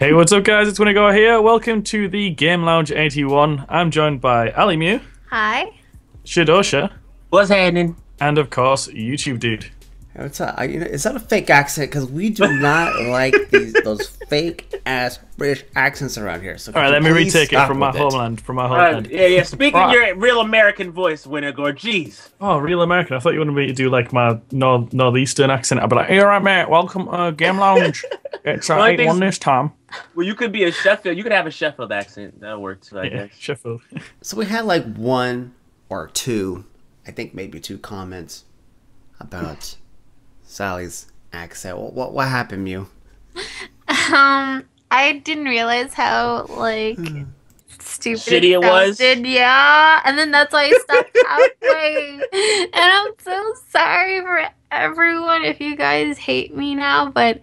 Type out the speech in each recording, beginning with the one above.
Hey, what's up, guys? It's Winnegor here. Welcome to the Game Lounge 81. I'm joined by Ali Mew. Hi. Shidosha. What's happening? And of course, YouTube Dude. What's up? Is that a fake accent? Because we do not like those fake ass British accents around here. So all right, let me retake it from my homeland. Yeah. Speak in your real American voice, Winnegor. Jeez. Oh, real American. I thought you wanted me to do like my northeastern accent. I'd be like, "Hey, all right, mate. Welcome, Game Lounge. It's 81 this time." Well, you could be a Sheffield. You could have a Sheffield accent. That works, I guess. Sheffield. So we had like one or two, I think maybe two comments about Sally's accent. What happened, Mew? I didn't realize how like stupid shitty it was. Yeah, and then that's why I stopped halfway. And I'm so sorry for everyone if you guys hate me now, but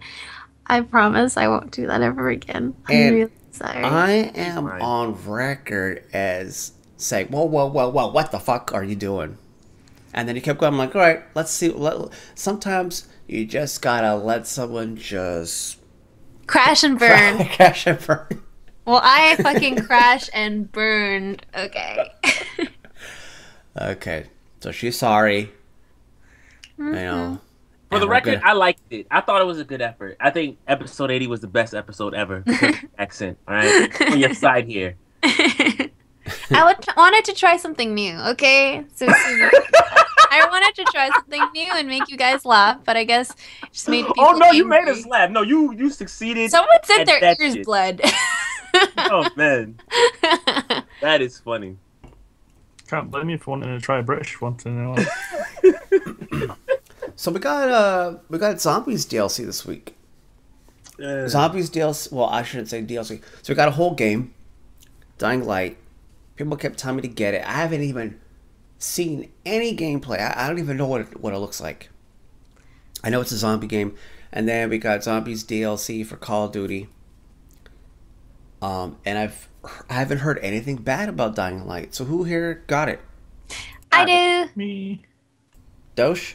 I promise I won't do that ever again. I'm really sorry. I am on record as saying, whoa, what the fuck are you doing? And then he kept going. I'm like, all right, let's see. Sometimes you just gotta let someone just crash and burn. Crash and burn. Well, I fucking crash and burned. Okay. Okay. So she's sorry. Mm-hmm. You know. For the record, I liked it. I thought it was a good effort. I think episode 80 was the best episode ever. Accent. All right. On your side here. I wanted to try something new, okay? So I wanted to try something new and make you guys laugh, but I guess it just made people angry. You made us laugh. No, you succeeded. Someone said their ears bled. Oh, man. That is funny. Can't blame you for wanting to try a British one. So we got Zombies DLC this week. Zombies DLC. Well, I shouldn't say DLC. So we got a whole game, Dying Light. People kept telling me to get it. I haven't even seen any gameplay. I don't even know what it looks like. I know it's a zombie game. And then we got Zombies DLC for Call of Duty. And I haven't heard anything bad about Dying Light. So who here got it? I do. Me. Dosh?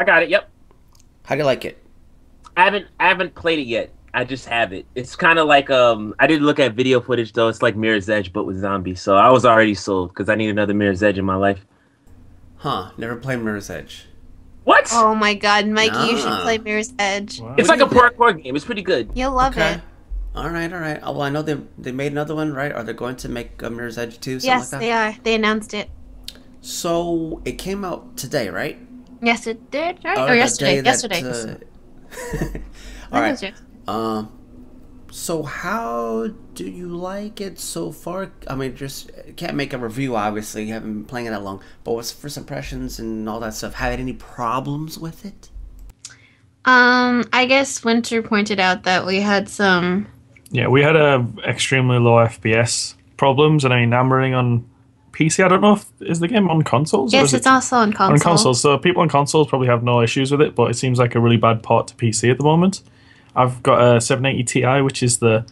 I got it. Yep. How do you like it? I haven't played it yet. I just have it. It's kind of like I didn't look at video footage though. It's like Mirror's Edge but with zombies. So I was already sold because I need another Mirror's Edge in my life. Huh? Never played Mirror's Edge. What? Oh my God, Mikey, you should play Mirror's Edge. Wow. It's like a parkour game. It's pretty good. You'll love it. All right, all right. Well, I know they made another one, right? Are they going to make a Mirror's Edge 2? Yes, like that? They are. They announced it. So it came out today, right? Yes, it did. Right? Or yesterday? Yesterday. All right. So how do you like it so far? I mean, just can't make a review, obviously. You haven't been playing it that long. But what's first impressions and all that stuff? Have you had any problems with it? I guess Winter pointed out that we had some... Yeah, we had extremely low FPS problems. And I mean, I'm running on PC. I don't know if... Is the game on consoles? Yes, it's also on consoles. On consoles. So people on consoles probably have no issues with it. But it seems like a really bad port to PC at the moment. I've got a 780 Ti, which is the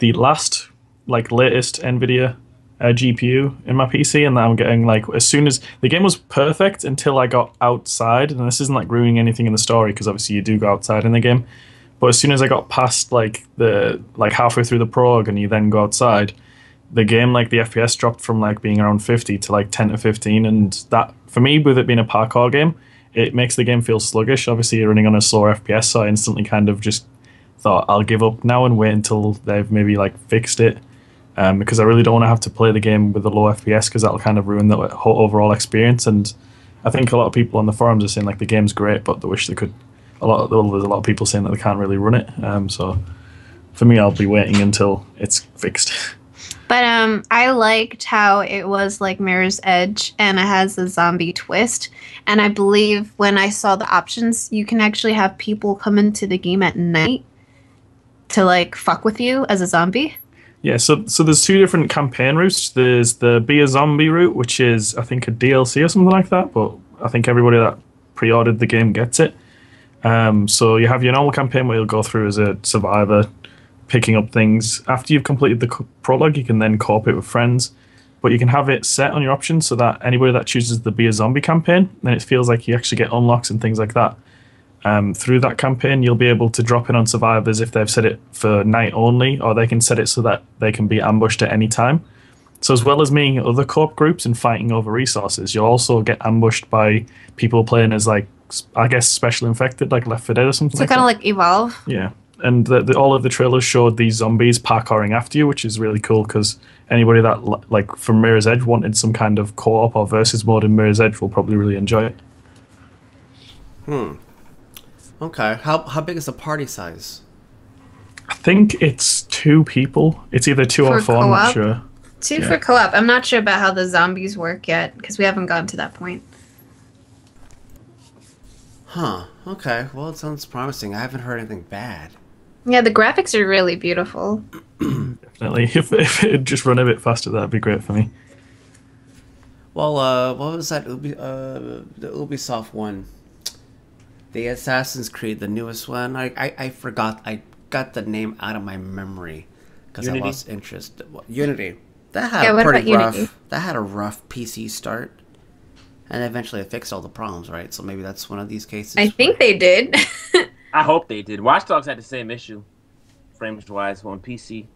last, like, latest NVIDIA GPU in my PC, and I'm getting, like, as soon as... The game was perfect until I got outside, and this isn't, like, ruining anything in the story, because obviously you do go outside in the game, but as soon as I got past, like, halfway through the prologue, and you then go outside, the game, like, the FPS dropped from, like, being around 50 to, like, 10 to 15, and that, for me, with it being a parkour game, it makes the game feel sluggish. Obviously, you're running on a slower FPS, so I instantly kind of just thought, I'll give up now and wait until they've maybe like fixed it, because I really don't want to have to play the game with a low FPS, because that'll kind of ruin the whole overall experience. And I think a lot of people on the forums are saying like the game's great, but they wish they could. There's a lot of people saying that they can't really run it. So for me, I'll be waiting until it's fixed. But I liked how it was like Mirror's Edge, and it has a zombie twist. And I believe when I saw the options, you can actually have people come into the game at night to like fuck with you as a zombie. Yeah, so there's two different campaign routes. There's the Be a Zombie route, which is I think a DLC or something like that. But I think everybody that pre-ordered the game gets it. So you have your normal campaign where you'll go through as a survivor, picking up things. After you've completed the prologue, you can then cooperate with friends, but you can have it set on your options so that anybody that chooses the Be a Zombie campaign, then it feels like you actually get unlocks and things like that. Through that campaign, you'll be able to drop in on survivors if they've set it for night only, or they can set it so that they can be ambushed at any time. So as well as meeting other co-op groups and fighting over resources, you'll also get ambushed by people playing as, like, I guess special infected, like Left 4 Dead or something. So kind of like Evolve. Yeah. And all of the trailers showed these zombies parkouring after you, which is really cool because anybody that, like, from Mirror's Edge wanted some kind of co-op or versus mode in Mirror's Edge will probably really enjoy it. Hmm. Okay. How big is the party size? I think it's 2 people. It's either 2 or 4, I'm not sure. 2 for co-op. I'm not sure about how the zombies work yet because we haven't gotten to that point. Huh. Okay. Well, it sounds promising. I haven't heard anything bad. Yeah, the graphics are really beautiful. Definitely. If it'd just run a bit faster, that'd be great for me. Well, what was that the Ubisoft one? The Assassin's Creed, the newest one. I forgot. I got the name out of my memory because I lost interest. Well, Unity. That had a pretty rough. Unity? That had a rough PC start, and eventually it fixed all the problems, right? So maybe that's one of these cases. I think they did. I hope they did. Watch Dogs had the same issue, frames-wise, on PC.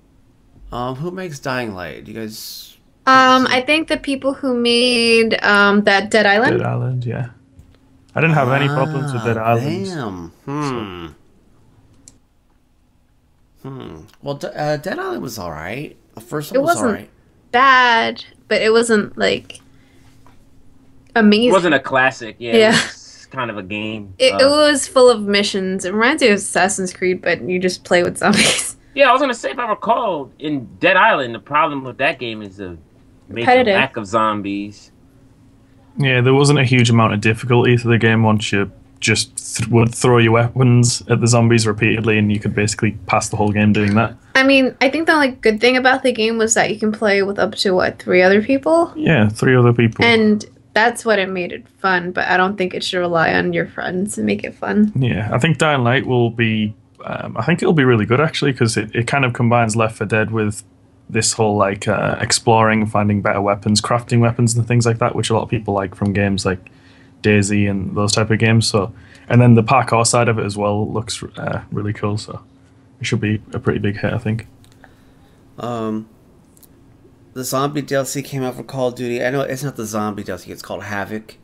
Who makes Dying Light? You guys? I think the people who made that Dead Island. Dead Island, yeah. I didn't have any problems with Dead Island. Damn. Hmm. So. Hmm. Well, Dead Island was all right. The first one was all right. It wasn't bad, but it wasn't like amazing. It wasn't a classic. Yeah. Yeah. Kind of a game. It was full of missions. It reminds me of Assassin's Creed, but you just play with zombies. Yeah, I was gonna say, if I recall, in Dead Island, the problem with that game is the major lack of zombies. Yeah, there wasn't a huge amount of difficulty to the game once you just would throw your weapons at the zombies repeatedly, and you could basically pass the whole game doing that. I mean, I think the only good thing about the game was that you can play with up to, what, 3 other people? Yeah, 3 other people. And that's what it made it fun, but I don't think it should rely on your friends to make it fun. Yeah, I think Dying Light will be... I think it'll be really good, actually, because it kind of combines Left 4 Dead with this whole, like, exploring, finding better weapons, crafting weapons and things like that, which a lot of people like from games like DayZ and those type of games. So, and then the parkour side of it as well looks really cool, so it should be a pretty big hit, I think. The zombie DLC came out for Call of Duty. I know it's not the zombie DLC, it's called Havoc.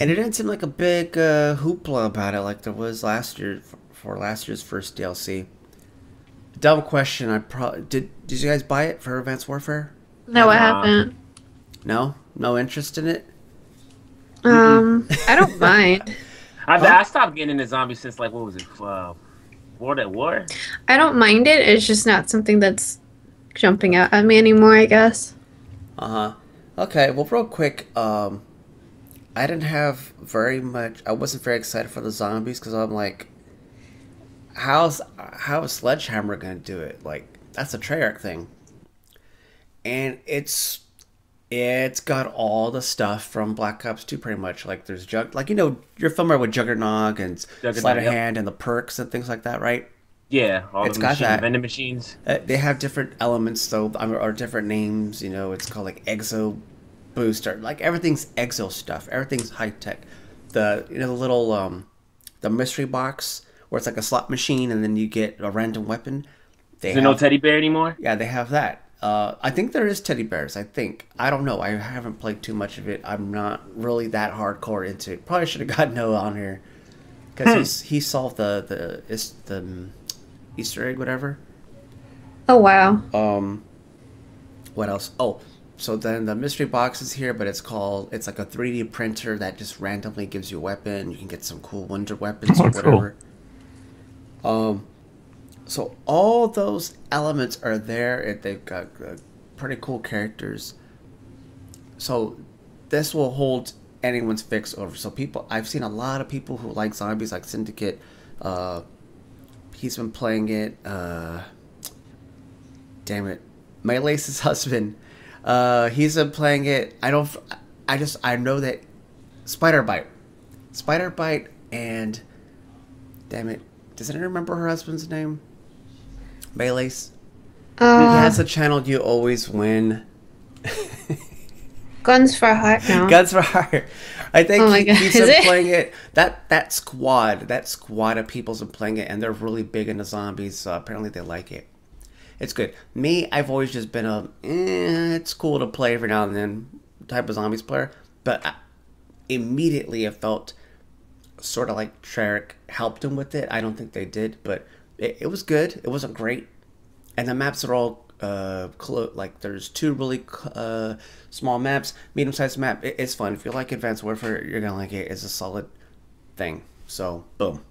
And it didn't seem like a big hoopla about it like there was last year for last year's first DLC. Dumb question, I probably did you guys buy it for Advanced Warfare? No, I haven't. No? No interest in it? I don't mind. I stopped getting into zombies since, like, what was it? World at War? I don't mind it, it's just not something that's jumping out at me anymore, I guess. Okay, well, real quick, I didn't have very much. I wasn't very excited for the zombies because I'm like, how is Sledgehammer gonna do it? Like, that's a Treyarch thing, and it's got all the stuff from Black Ops 2 pretty much. Like, there's like, you know, you're familiar with Juggernog and Sleight of Hand and the perks and things like that, right? Yeah, all it's the vending machines. They have different elements, though, or different names. You know, it's called, like, Exo Booster. Like, everything's Exo stuff. Everything's high-tech. The, you know, the little, the mystery box, where it's like a slot machine, and then you get a random weapon. Is there no teddy bear anymore? Yeah, they have that. I think there is teddy bears, I think. I don't know. I haven't played too much of it. I'm not really that hardcore into it. Probably should have got Noah on here, because he solved the Easter egg, whatever. Oh, wow. What else? Oh, so then the mystery box is here, but it's like a 3D printer that just randomly gives you a weapon. You can get some cool wonder weapons or whatever. Cool. So all those elements are there, and they've got pretty cool characters. So this will hold anyone's fix over. So people, I've seen a lot of people who like zombies, like Syndicate, he's been playing it, damn it, my Lace's husband, he's been playing it. I know that Spider Bite and, damn it, does anyone remember her husband's name? My Lace. He has a channel, You Always Win. Guns for Heart now. Guns for Heart. I think he keeps playing it. That squad of people's been playing it, and they're really big into zombies. So apparently, they like it. It's good. Me, I've always just been a it's cool to play every now and then type of zombies player. But I, immediately, I felt sort of like Treyarch helped him with it. I don't think they did, but it was good. It wasn't great, and the maps are all. Like there's two really small maps, medium-sized map. It's fun. If you like Advanced Warfare, you're gonna like it. It's a solid thing. So boom,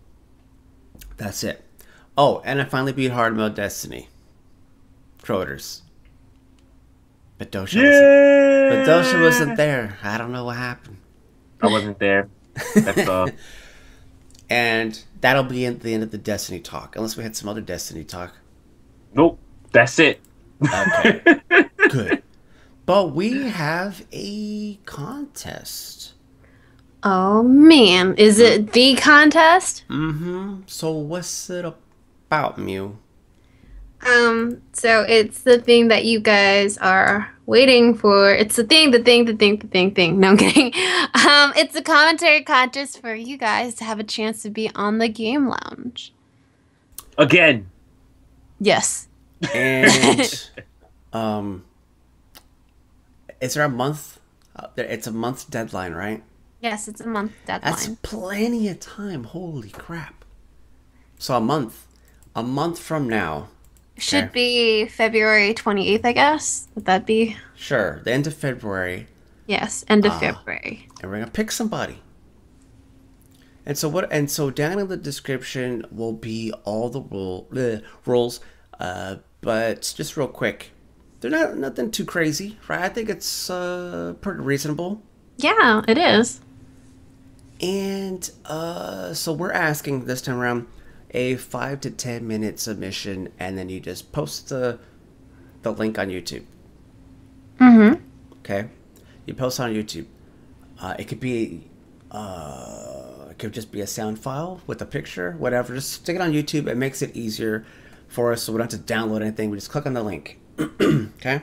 that's it. Oh, and I finally beat hard mode Destiny. Croaters. But Dosha wasn't there. I don't know what happened. I wasn't there. That's all. And that'll be at the end of the Destiny talk, unless we had some other Destiny talk. Nope, that's it. Okay, good. But we have a contest. Oh man, is it the contest? Mm-hmm. So what's it about, Mew? So it's the thing that you guys are waiting for. It's the thing. No, I'm kidding. It's a commentary contest for you guys to have a chance to be on the Game Lounge. Again. Yes. And is there a month? It's a month deadline, right? Yes, it's a month deadline. That's plenty of time. Holy crap. So a month from now. Should be February 28th, I guess. Would that be? Sure. The end of February. Yes, end of February. And we're going to pick somebody. And so down in the description will be all the rules. But just real quick, they're nothing too crazy, right? I think it's pretty reasonable. Yeah, it is. And so we're asking this time around a 5 to 10 minute submission, and then you just post the link on YouTube. Mm-hmm. Okay, you post on YouTube. It could be it could just be a sound file with a picture, whatever. Just stick it on YouTube. It makes it easier for us, so we don't have to download anything. We just click on the link. Okay.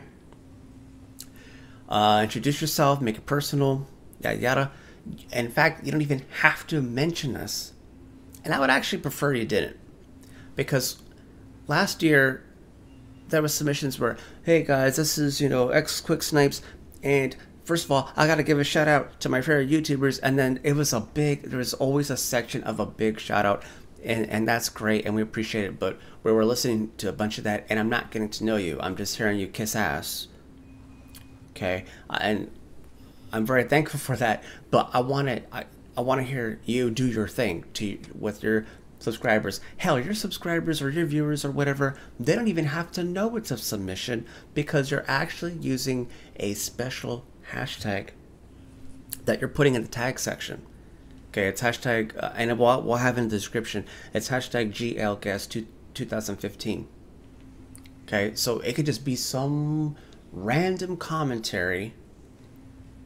Introduce yourself, make it personal, yada yada. In fact, you don't even have to mention us, and I would actually prefer you didn't, because last year there were submissions where, hey guys, this is X Quick Snipes, and first of all, I gotta give a shout out to my favorite YouTubers, and then it was there was always a section of a big shout out. And that's great, and we appreciate it, but we're listening to a bunch of that, and I'm not getting to know you. I'm just hearing you kiss ass. Okay, and I'm very thankful for that, but I want to hear you do your thing with your subscribers. Hell, your subscribers or your viewers or whatever, they don't even have to know it's a submission, because you're actually using a special hashtag that you're putting in the tag section. Okay, it's hashtag, and we'll have in the description, it's hashtag GLGuest2015. Okay, so it could just be some random commentary,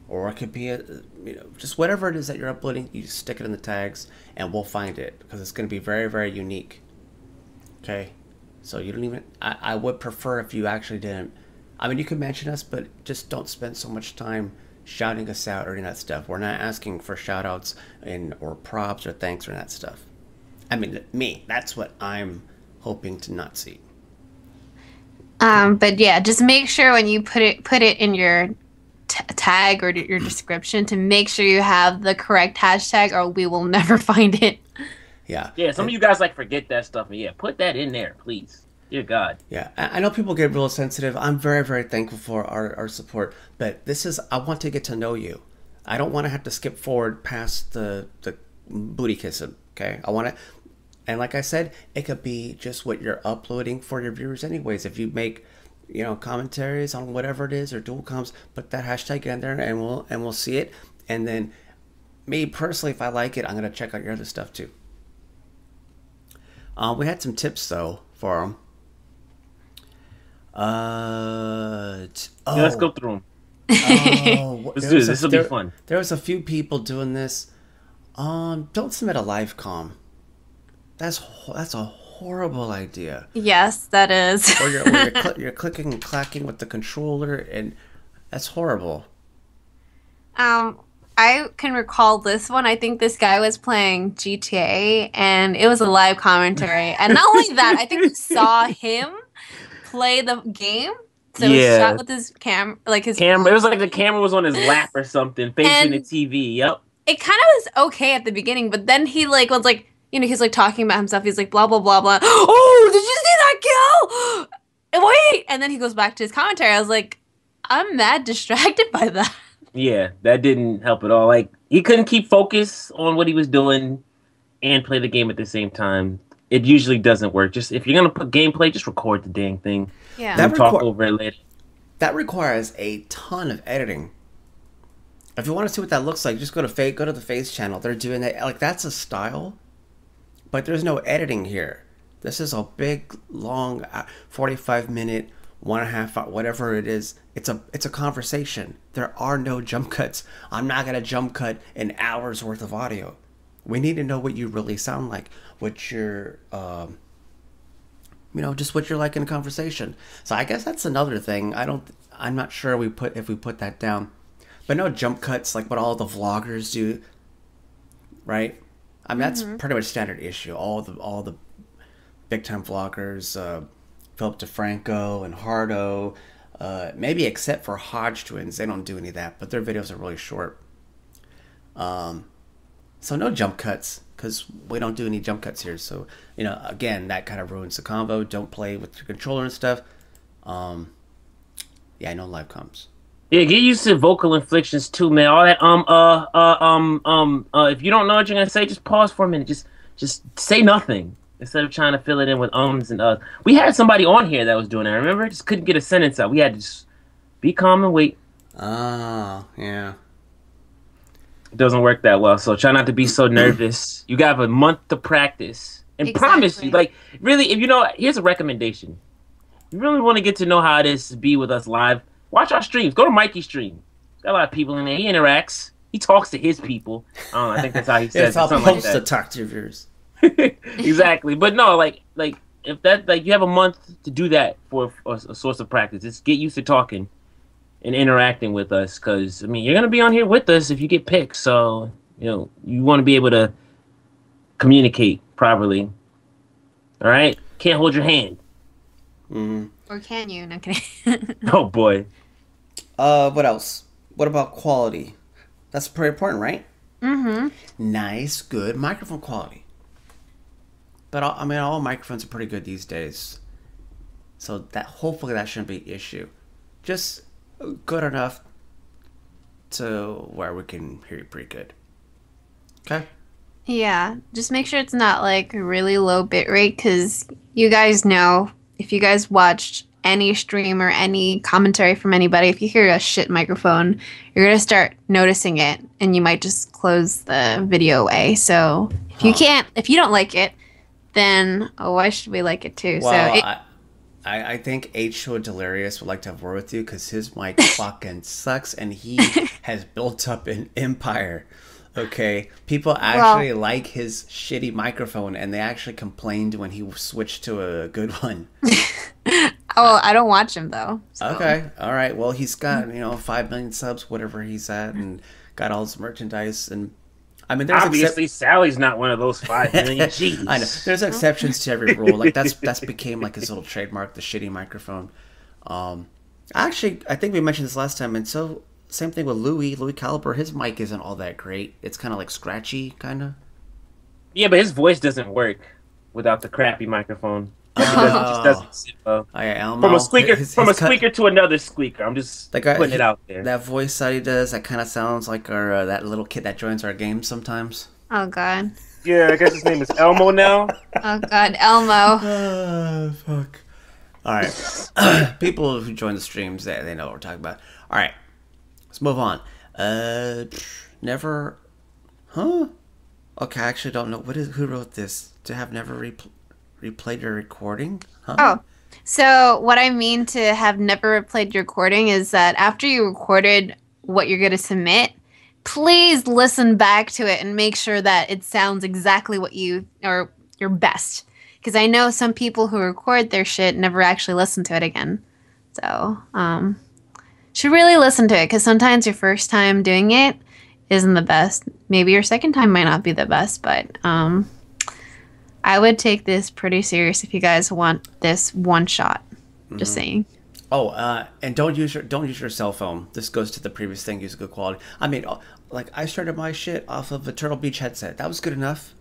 or it could be just whatever it is that you're uploading, you just stick it in the tags, and we'll find it, because it's going to be very, very unique. Okay, so you don't even, I would prefer if you actually didn't. I mean, you could mention us, but just don't spend so much time shouting us out or any of that stuff. We're not asking for shout outs or props or thanks or that stuff. I mean, that's what I'm hoping to not see. But yeah, just make sure when you put it in your tag or your description to make sure you have the correct hashtag, or we will never find it. Yeah. Yeah, some of you guys like forget that stuff, but yeah, put that in there, please. Dear God. Yeah, I know people get real sensitive. I'm very, very thankful for our support, but this is, I want to get to know you. I don't want to have to skip forward past the booty kissing, okay? I want to, and like I said, it could be just what you're uploading for your viewers anyways. If you make, commentaries on whatever it is or dual comms, put that hashtag in there, and we'll see it. And then me personally, if I like it, I'm going to check out your other stuff too. We had some tips though for them. Let's go through them. Let's do this. This will be fun. There was a few people doing this. Don't submit a live comm. That's a horrible idea. Yes, that is. Or you're clicking and clacking with the controller, and that's horrible. I can recall this one. I think this guy was playing GTA, and it was a live commentary. And not only that, I think we saw him play the game. So yeah. He was shot with his camera, like his camera. It was like the camera was on his lap or something, facing the TV. Yep. It kind of was okay at the beginning, but then he like was like, you know, he's like talking about himself. He's like blah blah blah blah. Oh, did you see that kill? Wait, and then he goes back to his commentary. I was like, I'm mad distracted by that. Yeah, that didn't help at all. Like, he couldn't keep focus on what he was doing and play the game at the same time. It usually doesn't work. Just if you're gonna put gameplay, just record the dang thing. Yeah, and talk over it later. That requires a ton of editing. If you want to see what that looks like, just go to the Face channel. They're doing that. Like, that's a style, but there's no editing here. This is a big, long, 45-minute, 1.5 hour, whatever it is. It's a conversation. There are no jump cuts. I'm not gonna jump cut an hour's worth of audio. We need to know what you really sound like, what you're, you know, just what you're like in a conversation. So I guess that's another thing. I'm not sure if we put that down. But no jump cuts like what all the vloggers do, right? I mean, that's pretty much standard issue. All the big time vloggers, Philip DeFranco and Hardo, maybe except for Hodge Twins, they don't do any of that. But their videos are really short. So no jump cuts, because we don't do any jump cuts here. So, you know, again, that kind of ruins the combo. Don't play with your controller and stuff. Yeah, no live comms. Yeah, get used to vocal inflections too, man. All that if you don't know what you're gonna say, just pause for a minute. Just say nothing instead of trying to fill it in with ums and uhs. We had somebody on here that was doing that. Remember, just couldn't get a sentence out. We had to just be calm and wait. Ah, yeah. It doesn't work that well, so try not to be so nervous. You got a month to practice, and promise you, like, really, if you know, here's a recommendation. You really want to get to know how it is to be with us live. Watch our streams. Go to Mikey's stream. Got a lot of people in there. He interacts. He talks to his people. I think that's how he says it. Something like that. To talk to yours. Exactly. But no, like if that, like, you have a month to do that for a source of practice. Just get used to talking and interacting with us, because I mean, you're gonna be on here with us if you get picked. So you know you want to be able to communicate properly. All right. Can't hold your hand. Mm-hmm. Or can you? Not kidding. Oh boy. What else? What about quality? That's pretty important, right? Mm-hmm. Nice, good microphone quality. But I mean, all microphones are pretty good these days, so that hopefully that shouldn't be an issue. Just good enough to where we can hear you pretty good. Okay. Yeah, just make sure it's not like really low bitrate, because you guys know. If you guys watched any stream or any commentary from anybody, if you hear a shit microphone, you're going to start noticing it, and you might just close the video away. So if you can't, if you don't like it, then why should we like it too? Well, so I think H.O. Delirious would like to have word with you, because his mic fucking sucks, and he has built up an empire. Okay, people actually like his shitty microphone, and they actually complained when he switched to a good one. Well, I don't watch him though. So. Okay, all right. Well, he's got 5 million subs, whatever he's at, and got all his merchandise. And I mean, there's obviously Sally's not one of those 5 million. Jeez, I know. There's exceptions to every rule. Like that's became like his little trademark, the shitty microphone. Actually, I think we mentioned this last time, and so. Same thing with Louis Caliber. His mic isn't all that great. It's kind of like scratchy, kind of. Yeah, but his voice doesn't work without the crappy microphone. It just doesn't sit well. Oh, yeah, Elmo. From a squeaker to another squeaker. I'm just putting it out there. That voice that he does, that kind of sounds like our that little kid that joins our game sometimes. Oh, God. Yeah, I guess his name is Elmo now. Oh, God, Elmo. Oh, fuck. All right. People who join the streams, they know what we're talking about. All right. Let's move on. Never... Huh? Okay, I actually don't know. Who wrote this? To have never replayed your recording? Huh? Oh, so what I mean to have never replayed your recording is that after you recorded what you're going to submit, please listen back to it and make sure that it sounds exactly what you... or your best. Because I know some people who record their shit never actually listen to it again. So, Should really listen to it, because sometimes your first time doing it isn't the best. Maybe your second time might not be the best, but I would take this pretty serious if you guys want this one shot. Just saying. Oh, and don't use your cell phone. This goes to the previous thing. Use good quality. I mean, like, I started my shit off of a Turtle Beach headset. That was good enough.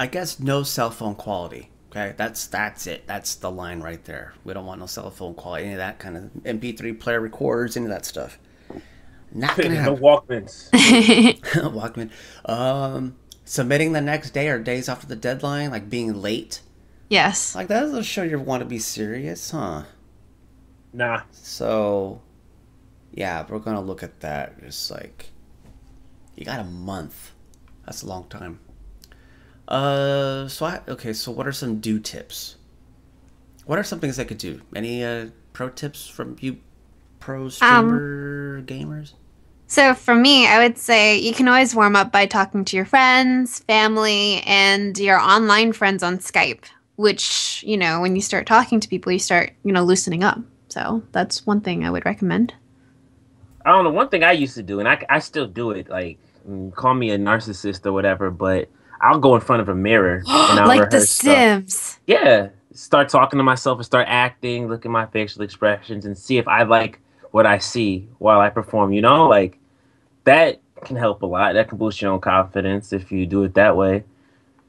I guess no cell phone quality. Okay, that's it. That's the line right there. We don't want no cell phone quality. Any of that kind of MP3 player recorders, any of that stuff. Not gonna happen. No Walkmans. Walkman. Submitting the next day or days after the deadline, like being late. Yes. Like, that doesn't show you want to be serious, huh? Nah. So, yeah, we're gonna look at that. Just like, you got a month. That's a long time. So what are some do tips? What are some things I could do? Any pro tips from you pro streamer gamers? So for me, I would say you can always warm up by talking to your friends, family, and your online friends on Skype, which, you know, when you start talking to people, you start, you know, loosening up. So that's one thing I would recommend. I don't know. One thing I used to do, and I still do it, like, call me a narcissist or whatever, but I'll go in front of a mirror and I'll like The Sims. Stuff. Yeah. Start talking to myself and start acting, look at my facial expressions and see if I like what I see while I perform, you know? Like, that can help a lot. That can boost your own confidence if you do it that way.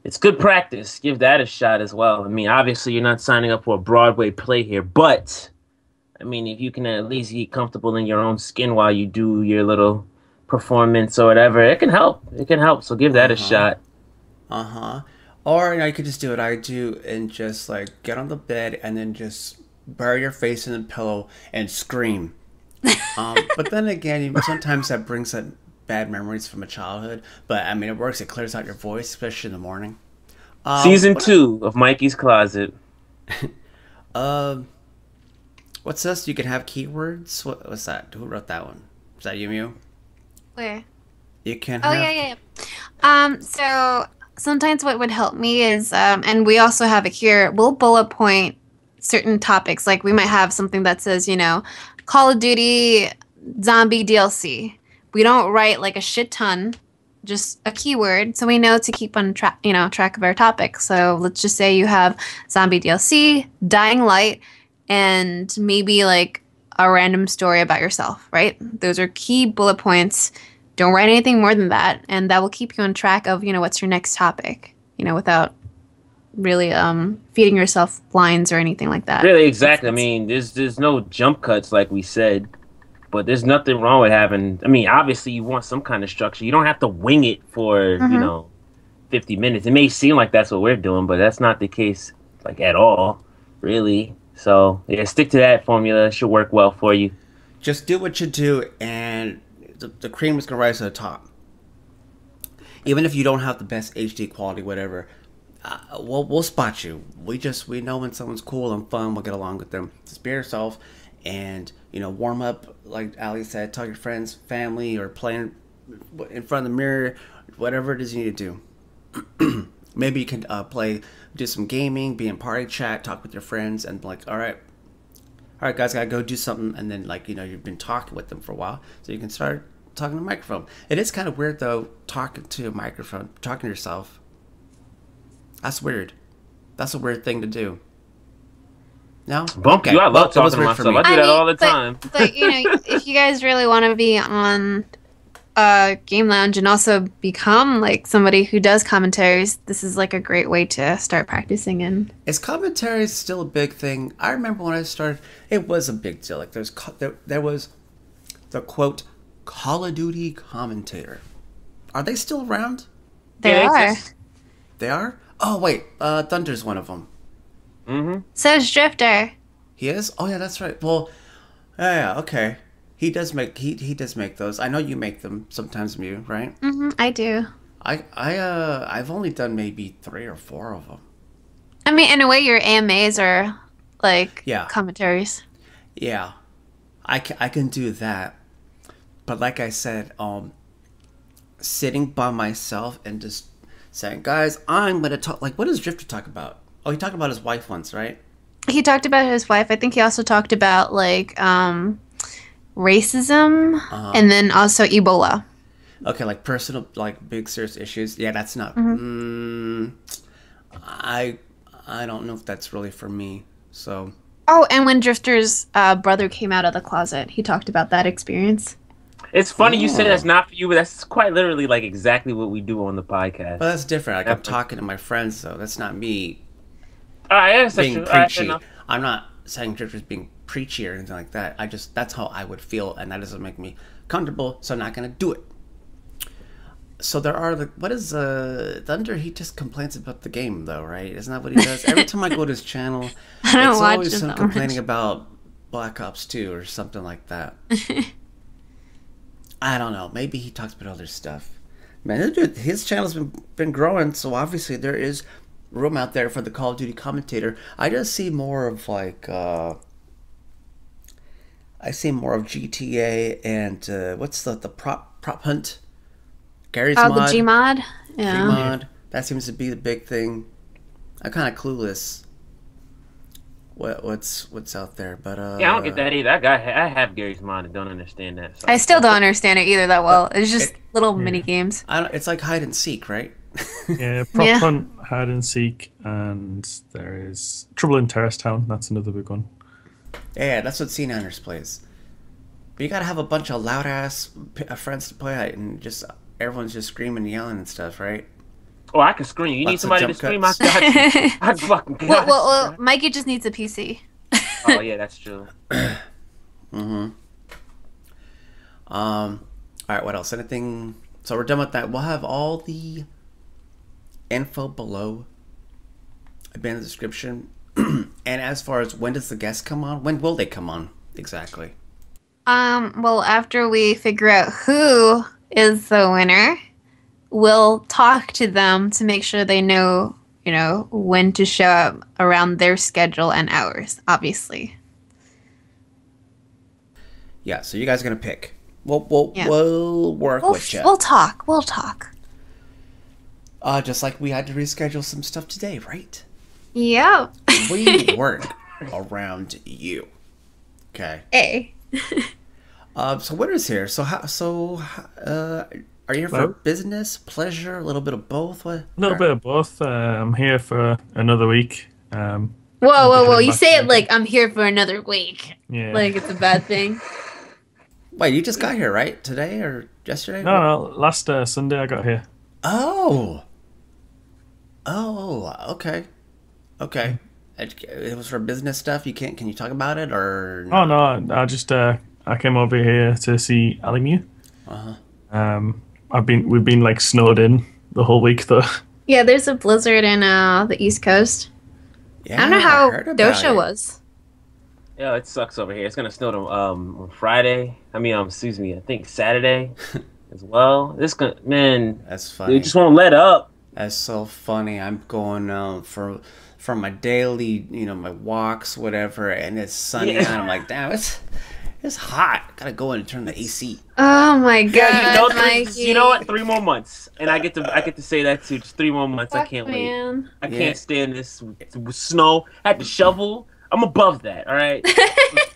It's good practice. Give that a shot as well. I mean, obviously you're not signing up for a Broadway play here, but I mean, if you can at least get comfortable in your own skin while you do your little performance or whatever, it can help. It can help. So give that a shot. Or, you know, you could just do what I do and just, like, get on the bed and then just bury your face in the pillow and scream. But then again, sometimes that brings up bad memories from a childhood. But, I mean, it works. It clears out your voice, especially in the morning. Season 2 of Mikey's Closet. What's this? You can have keywords? What's that? Who wrote that one? Is that you, Mew? Where? You can have... Oh, yeah. So... sometimes what would help me is, and we also have it here, we'll bullet point certain topics. Like, we might have something that says, you know, Call of Duty zombie DLC. We don't write, like, a shit ton, just a keyword, so we know to keep on track, you know, track of our topic. So let's just say you have zombie DLC, Dying Light, and maybe, like, a random story about yourself, right? Those are key bullet points. Don't write anything more than that, and that will keep you on track of, you know, what's your next topic, you know, without really feeding yourself lines or anything like that. Really, exactly. I mean, there's no jump cuts like we said, but there's nothing wrong with having, I mean, obviously you want some kind of structure. You don't have to wing it for, you know, 50 minutes. It may seem like that's what we're doing, but that's not the case, like, at all, really. So, yeah, stick to that formula. It should work well for you. Just do what you do, and... The cream is going to rise to the top. Even if you don't have the best HD quality, whatever, we'll spot you. We know when someone's cool and fun, we'll get along with them. Just be yourself and, you know, warm up, like Ali said, tell your friends, family, or play in front of the mirror, whatever it is you need to do. Maybe you can do some gaming, be in party chat, talk with your friends, and be like, all right, guys, gotta go do something, and then, like, you know, you've been talking with them for a while, so you can start talking to a microphone. It is kind of weird, though, talking to a microphone, talking to yourself. That's weird. That's a weird thing to do. No? Bump you. I love talking to myself. I do that all the time. But, you know, if you guys really want to be on Game Lounge and also become, like, somebody who does commentaries, this is, like, a great way to start practicing in. Is commentaries still a big thing? I remember when I started, it was a big deal. Like, there was the, quote, Call of Duty commentator. Are they still around? They are. They are? Oh, wait. Thunder's one of them. Mm-hmm. So's Drifter. He is? Oh, yeah, that's right. Well, yeah, okay. He does make he does make those. I know you make them sometimes, Mew, right? I do. I've only done maybe 3 or 4 of them. I mean, in a way, your AMAs are like commentaries. Yeah, I can do that, but like I said, sitting by myself and just saying, guys, I'm gonna talk. Like, what does Drifter talk about? Oh, he talked about his wife once, right? He talked about his wife. I think he also talked about, like, racism, and then also Ebola. Okay, like personal, like big serious issues. Yeah, that's not. I don't know if that's really for me. So. Oh, and when Drifter's brother came out of the closet, he talked about that experience. It's funny you said that's not for you, but that's quite literally like exactly what we do on the podcast. Well, that's different. Like, I'm talking to my friends, though. That's not me. All right, that's being preachy. All right, I'm not saying Drifter's being preachy or anything like that. I just, that's how I would feel, and that doesn't make me comfortable, so I'm not going to do it. So there are the, what is Thunder? He just complains about the game, though, right? Isn't that what he does? Every time I go to his channel, it's always him complaining about Black Ops 2 or something like that. I don't know. Maybe he talks about other stuff. Man, dude, his channel's been growing, so obviously there is room out there for the Call of Duty commentator. I just see more of like, I see more of GTA and what's the prop hunt? Garry's Mod. The Gmod. Yeah. Gmod. That seems to be the big thing. I'm kind of clueless. What's out there, but yeah, I don't get that either. I have Garry's Mod and don't understand that. So. I still don't understand it either that well. It's just little mini games. It's like hide and seek, right? Yeah, prop hunt, hide and seek, and there is Trouble in Terrace Town. That's another big one. Yeah, that's what Sea Niners plays. But you gotta have a bunch of loud ass friends to play it, and just everyone's just screaming, and yelling, and stuff, right? Oh, I can scream. You need somebody to scream. I got you. I fucking got you. Well, Mikey just needs a PC. Oh, yeah, that's true. All right, what else? Anything? So we're done with that. We'll have all the info below in the description. And as far as when does the guest come on? When will they come on? Exactly. Well, after we figure out who is the winner, we'll talk to them to make sure they know, you know, when to show up around their schedule and hours, obviously. Yeah, so you guys are going to pick. We'll work with you. We'll talk. We'll talk. Just like we had to reschedule some stuff today, right? Yeah. We work around you. Okay. Hey. So winter's here. So how? So are you here for business, pleasure, a little bit of both? What? A little bit of both. I'm here for another week. Whoa! You say it like I'm here for another week. Yeah. Like it's a bad thing. Wait, you just got here, right? Today or yesterday? No. Last Sunday I got here. Oh. Oh. Okay. Okay. It was for business stuff. You can't. Can you talk about it or? No? Oh no! I just I came over here to see Ali Mew. We've been like snowed in the whole week though. Yeah, there's a blizzard in the East Coast. Yeah, I don't know how Dosha was. Yeah, it sucks over here. It's gonna snow on Friday. I mean, excuse me, I think Saturday as well. This man, that's funny. You just won't let up. That's so funny. I'm going for my daily, you know, my walks, whatever, and it's sunny, and I'm like, damn, it's hot. Gotta go in and turn the AC. Oh my god! Yeah, you know what? 3 more months, and I get to say that too. Just 3 more months. Fuck, I can't wait. I can't stand this snow. I had to shovel. I'm above that. All right,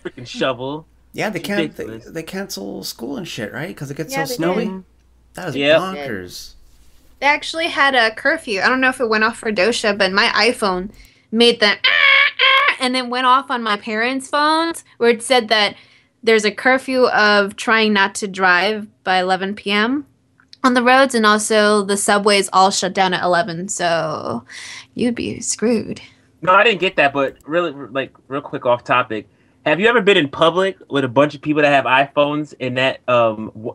freaking shovel. Yeah, they cancel school and shit, right? Because it gets so snowy. Did. That is bonkers. They actually had a curfew. I don't know if it went off for Dosha, but my iPhone made that and then went off on my parents' phones, where it said that. There's a curfew of trying not to drive by 11 p.m. on the roads, and also the subways all shut down at 11, so you'd be screwed. No, I didn't get that, but really, like, real quick off topic, have you ever been in public with a bunch of people that have iPhones and that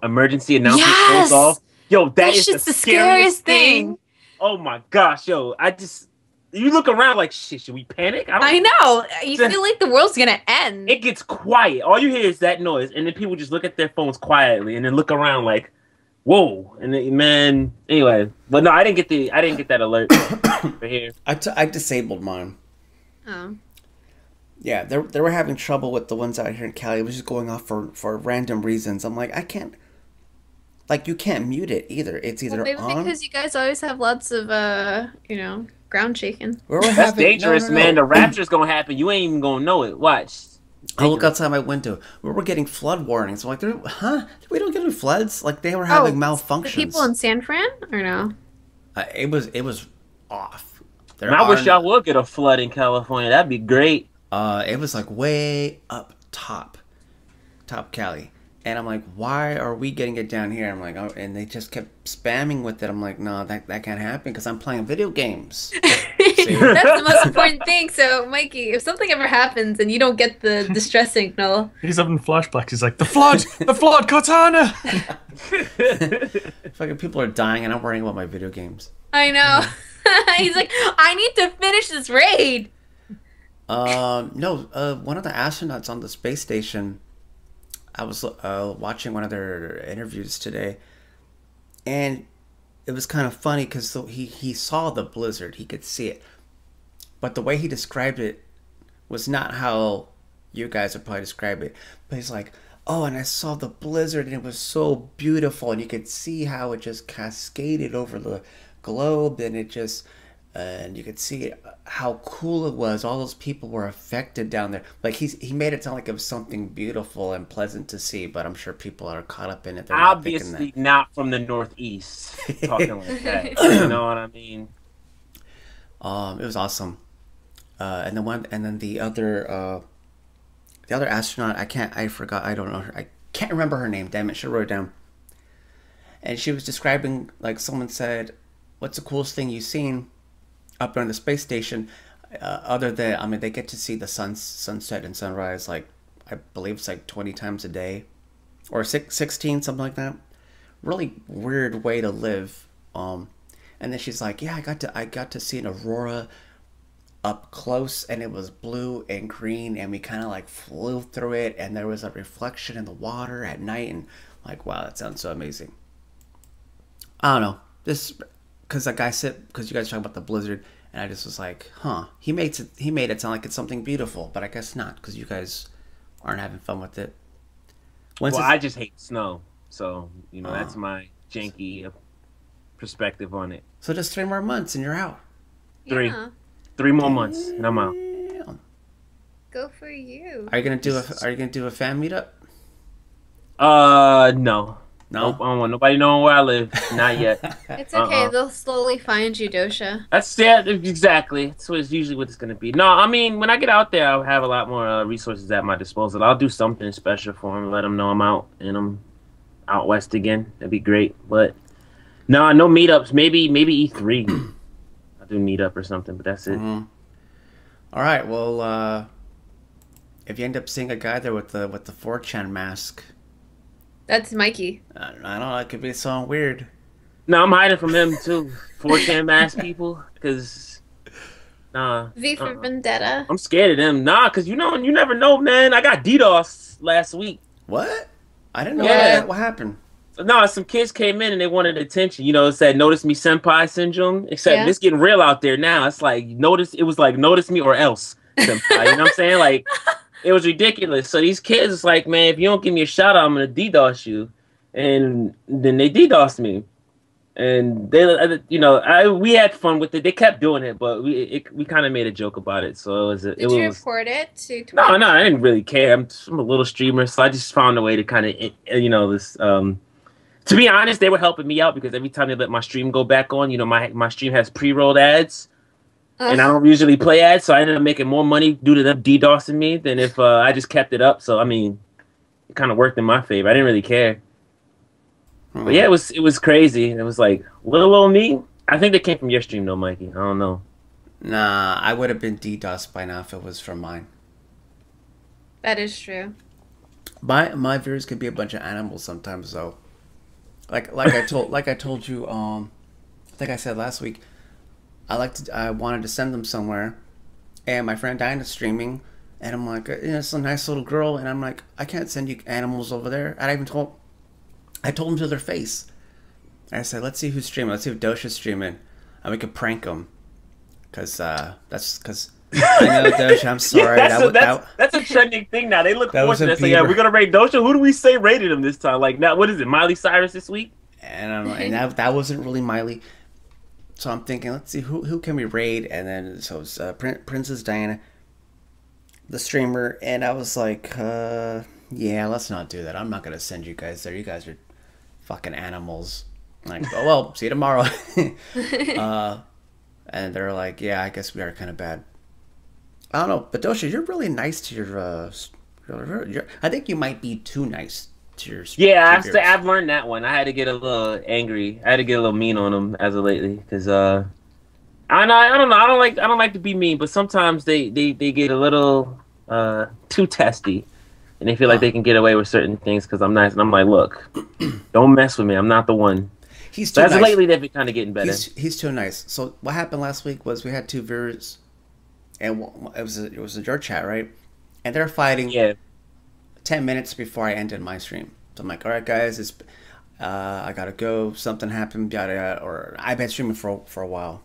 emergency announcement goes off? Yo, that is the scariest thing. Oh my gosh, yo, you look around like, shit, should we panic? I know. You feel like the world's going to end. It gets quiet. All you hear is that noise. And then people just look at their phones quietly and then look around like, whoa. And then, man, anyway. But no, I didn't get that alert for here. I disabled mine. Oh. Yeah, they were having trouble with the ones out here in Cali. It was just going off for random reasons. I'm like, I can't. Like, you can't mute it either. It's either maybe on. Because you guys always have lots of, you know. Ground shaking. That's dangerous, man. The rapture's gonna happen. You ain't even gonna know it. Watch. I look outside my window. We were getting flood warnings. I'm like, huh? We don't get any floods. Like they were having malfunctions. The people in San Fran or no? It was off. I wish y'all would get a flood in California. That'd be great. It was like way up top Cali, and I'm like, why are we getting it down here? I'm like, oh, and they just kept spamming with it. I'm like, no, that can't happen because I'm playing video games. That's the most important thing. So, Mikey, if something ever happens and you don't get the distress signal, he's having flashbacks. He's like, the flood, Cortana. Fucking people are dying, and I'm worrying about my video games. I know. He's like, I need to finish this raid. One of the astronauts on the space station. I was watching one of their interviews today, and it was kind of funny because he saw the blizzard, he could see it, but the way he described it was not how you guys would probably describe it. But he's like, oh, and I saw the blizzard, and it was so beautiful, and you could see how it just cascaded over the globe, and it just and you could see how cool it was. All those people were affected down there. Like he made it sound like it was something beautiful and pleasant to see, but I'm sure people are caught up in it. They're obviously not from the Northeast talking like that. You know what I mean? It was awesome. And then the other astronaut, I don't know her. I can't remember her name. Damn it, should have wrote it down. And she was describing, like someone said, "What's the coolest thing you've seen?" Up on the space station, other than, I mean, they get to see the sunset and sunrise, like, I believe it's like 20 times a day, or 16, something like that. Really weird way to live. And then she's like, yeah, I got to see an aurora up close, and it was blue and green, and we kind of like flew through it, and there was a reflection in the water at night, and like, wow, that sounds so amazing. I don't know, because you guys talk about the blizzard, and I just was like, huh, he made it sound like it's something beautiful, but I guess not, because you guys aren't having fun with it. I just hate snow, so you know that's my janky perspective on it. So just 3 more months and you're out. Three more months and I'm out. Go for you. Are you gonna do a fan meetup? No. No, nope, I don't want nobody knowing where I live. Not yet. It's okay. They'll slowly find you, Dosha. Exactly. That's usually what it's going to be. No, I mean, when I get out there, I'll have a lot more resources at my disposal. I'll do something special for them, let them know I'm out, and I'm out west again. That'd be great. But no meetups. Maybe E3. I'll do a meetup or something, but that's it. Mm-hmm. All right. Well, if you end up seeing a guy there with the 4chan mask. That's Mikey. I don't know. It could be something weird. No, I'm hiding from him too. 4chan mask people, cause nah. V for Vendetta. I'm scared of them. Nah, cause you never know, man. I got DDoS last week. What? I didn't know. Yeah. What happened? No, some kids came in and they wanted attention. You know, it's that notice me senpai syndrome. Except it's getting real out there now. It's like notice. It was like notice me or else. Senpai. You know what I'm saying? Like. It was ridiculous. So these kids was like, man, if you don't give me a shout out, I'm going to DDoS you. And then they DDoSed me. And they, you know, we had fun with it. They kept doing it, but we kind of made a joke about it. So did you report it to Twitter? No, I didn't really care. I'm a little streamer, so I just found a way to kind of, you know, this. To be honest, they were helping me out because every time they let my stream go back on, you know, my stream has pre-rolled ads. And I don't usually play ads, so I ended up making more money due to them DDoSing me than if I just kept it up. So, I mean, it kind of worked in my favor. I didn't really care. But, yeah, it was crazy. It was like, little old me? I think they came from your stream, though, Mikey. I don't know. Nah, I would have been DDoSed by now if it was from mine. That is true. My viewers could be a bunch of animals sometimes, though. Like I told you, like I said last week, I wanted to send them somewhere, and my friend Dinah's streaming, and I'm like, it's a nice little girl, and I'm like, I can't send you animals over there. I told them to their face. And I said, let's see who's streaming. Let's see if Dosha's streaming, and we could prank them, because I know Dosha. I'm sorry. Yeah, that's a trending thing now. They look forward to that. So, yeah, we're gonna rate Dosha. Who do we say rated him this time? Like now, what is it? Miley Cyrus this week? And I'm like, that wasn't really Miley. So I'm thinking, let's see who can we raid, and then so it was Princess Diana, the streamer, and I was like, yeah, let's not do that. I'm not going to send you guys there. You guys are fucking animals. Like, oh, well, see you tomorrow. And they're like, yeah, I guess we are kind of bad. I don't know, but Dosha, you're really nice to your I think you might be too nice to your... Yeah, I've learned that one. I had to get a little angry. I had to get a little mean on them as of lately, because I don't know. I don't like to be mean, but sometimes they get a little too testy, and they feel like they can get away with certain things because I'm nice, and I'm like, look, don't mess with me. I'm not the one. He's too nice. As of lately, they've been kind of getting better. He's too nice. So what happened last week was we had two viewers, and it was a your chat, right? And they're fighting. Yeah. 10 minutes before I ended my stream, so I'm like, all right, guys, it's I gotta go. Something happened, yada yada. Or I've been streaming for a while.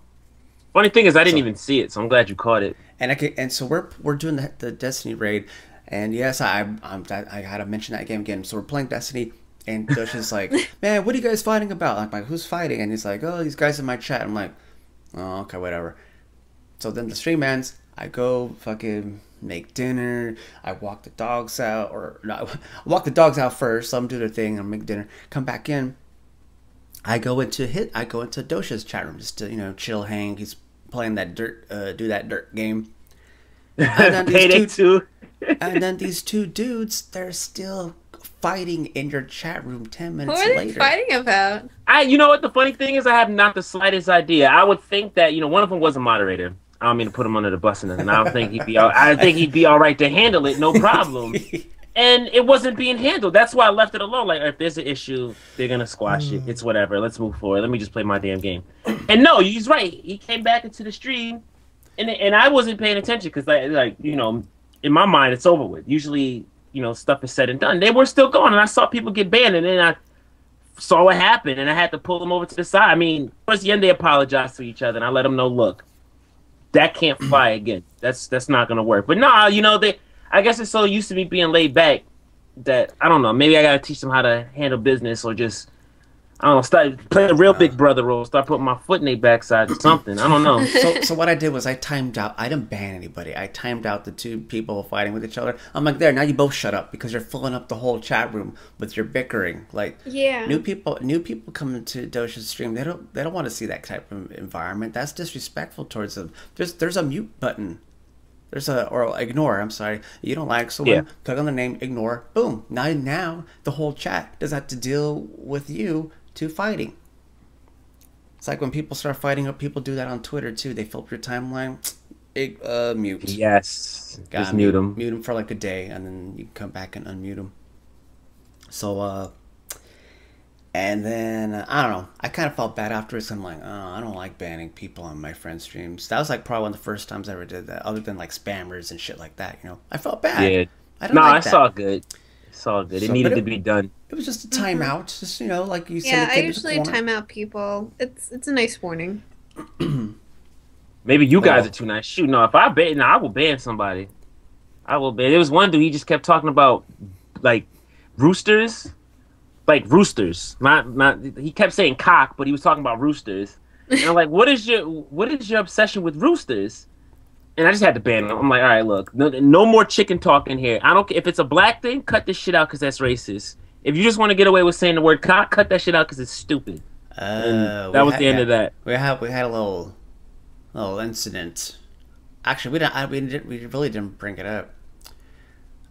Funny thing is, I didn't even see it, so I'm glad you caught it. And so we're doing the Destiny raid, and yes, I had to mention that game again. So we're playing Destiny, and Dosha's like, man, what are you guys fighting about? I'm like, who's fighting? And he's like, oh, these guys in my chat. I'm like, oh, okay, whatever. So then the stream ends. I go fucking make dinner. I walk the dogs out, or no, I walk the dogs out first. Let them do their thing. I make dinner. Come back in. I go into Dosha's chat room just to, you know, chill, hang. He's playing that dirt game. And then Payday 2. And then these two dudes, they're still fighting in your chat room 10 minutes later. What are they fighting about? You know what? The funny thing is, I have not the slightest idea. I would think that, you know, one of them was a moderator. I don't mean to put him under the bus, and I don't think he'd be. I think he'd be all right to handle it, no problem. And it wasn't being handled. That's why I left it alone. Like, if there's an issue, they're going to squash it. It's whatever. Let's move forward. Let me just play my damn game. And no, he's right. He came back into the stream, and I wasn't paying attention because, like, you know, in my mind, it's over with. Usually, you know, stuff is said and done. They were still going, and I saw people get banned, and then I saw what happened, and I had to pull them over to the side. I mean, towards the end, they apologized to each other, and I let them know, look, that can't fly again. That's not going to work. But, no, you know, I guess it's so used to me being laid back that, I don't know, maybe I got to teach them how to handle business, or just, I don't know, start playing a real big brother role, start putting my foot in their backside or something. I don't know. So what I did was I timed out. I didn't ban anybody. I timed out the two people fighting with each other. I'm like, there, now you both shut up because you're filling up the whole chat room with your bickering. Like, yeah. New people coming to Dosha's stream, they don't want to see that type of environment. That's disrespectful towards them. There's a mute button. Or ignore, I'm sorry. You don't like someone, click on the name, ignore, boom. Now the whole chat does have to deal with you two fighting. It's like when people start fighting up, people do that on Twitter too. They fill up your timeline, mute. Yes, just mute them. Mute them for like a day, and then you come back and unmute them. So, and then, I don't know, I kind of felt bad afterwards. I'm like, oh, I don't like banning people on my friend's streams. That was like probably one of the first times I ever did that, other than like spammers and shit like that, you know. I felt bad. Yeah. It's all good. It's all good. It needed to be done. It was just a timeout, just, you know, like you said. Yeah, I usually time out people. It's a nice warning. Maybe you guys are too nice. Shoot, no, if I ban, I will ban somebody. I will ban. There was one dude, he just kept talking about, like, roosters. Like roosters, not. He kept saying cock, but he was talking about roosters. And I'm like, what is your obsession with roosters? And I just had to ban him. I'm like, all right, look, no more chicken talk in here. I don't. If it's a black thing, cut this shit out because that's racist. If you just want to get away with saying the word cock, cut that shit out because it's stupid. That was the end of that. We had a little incident. Actually, we really didn't bring it up.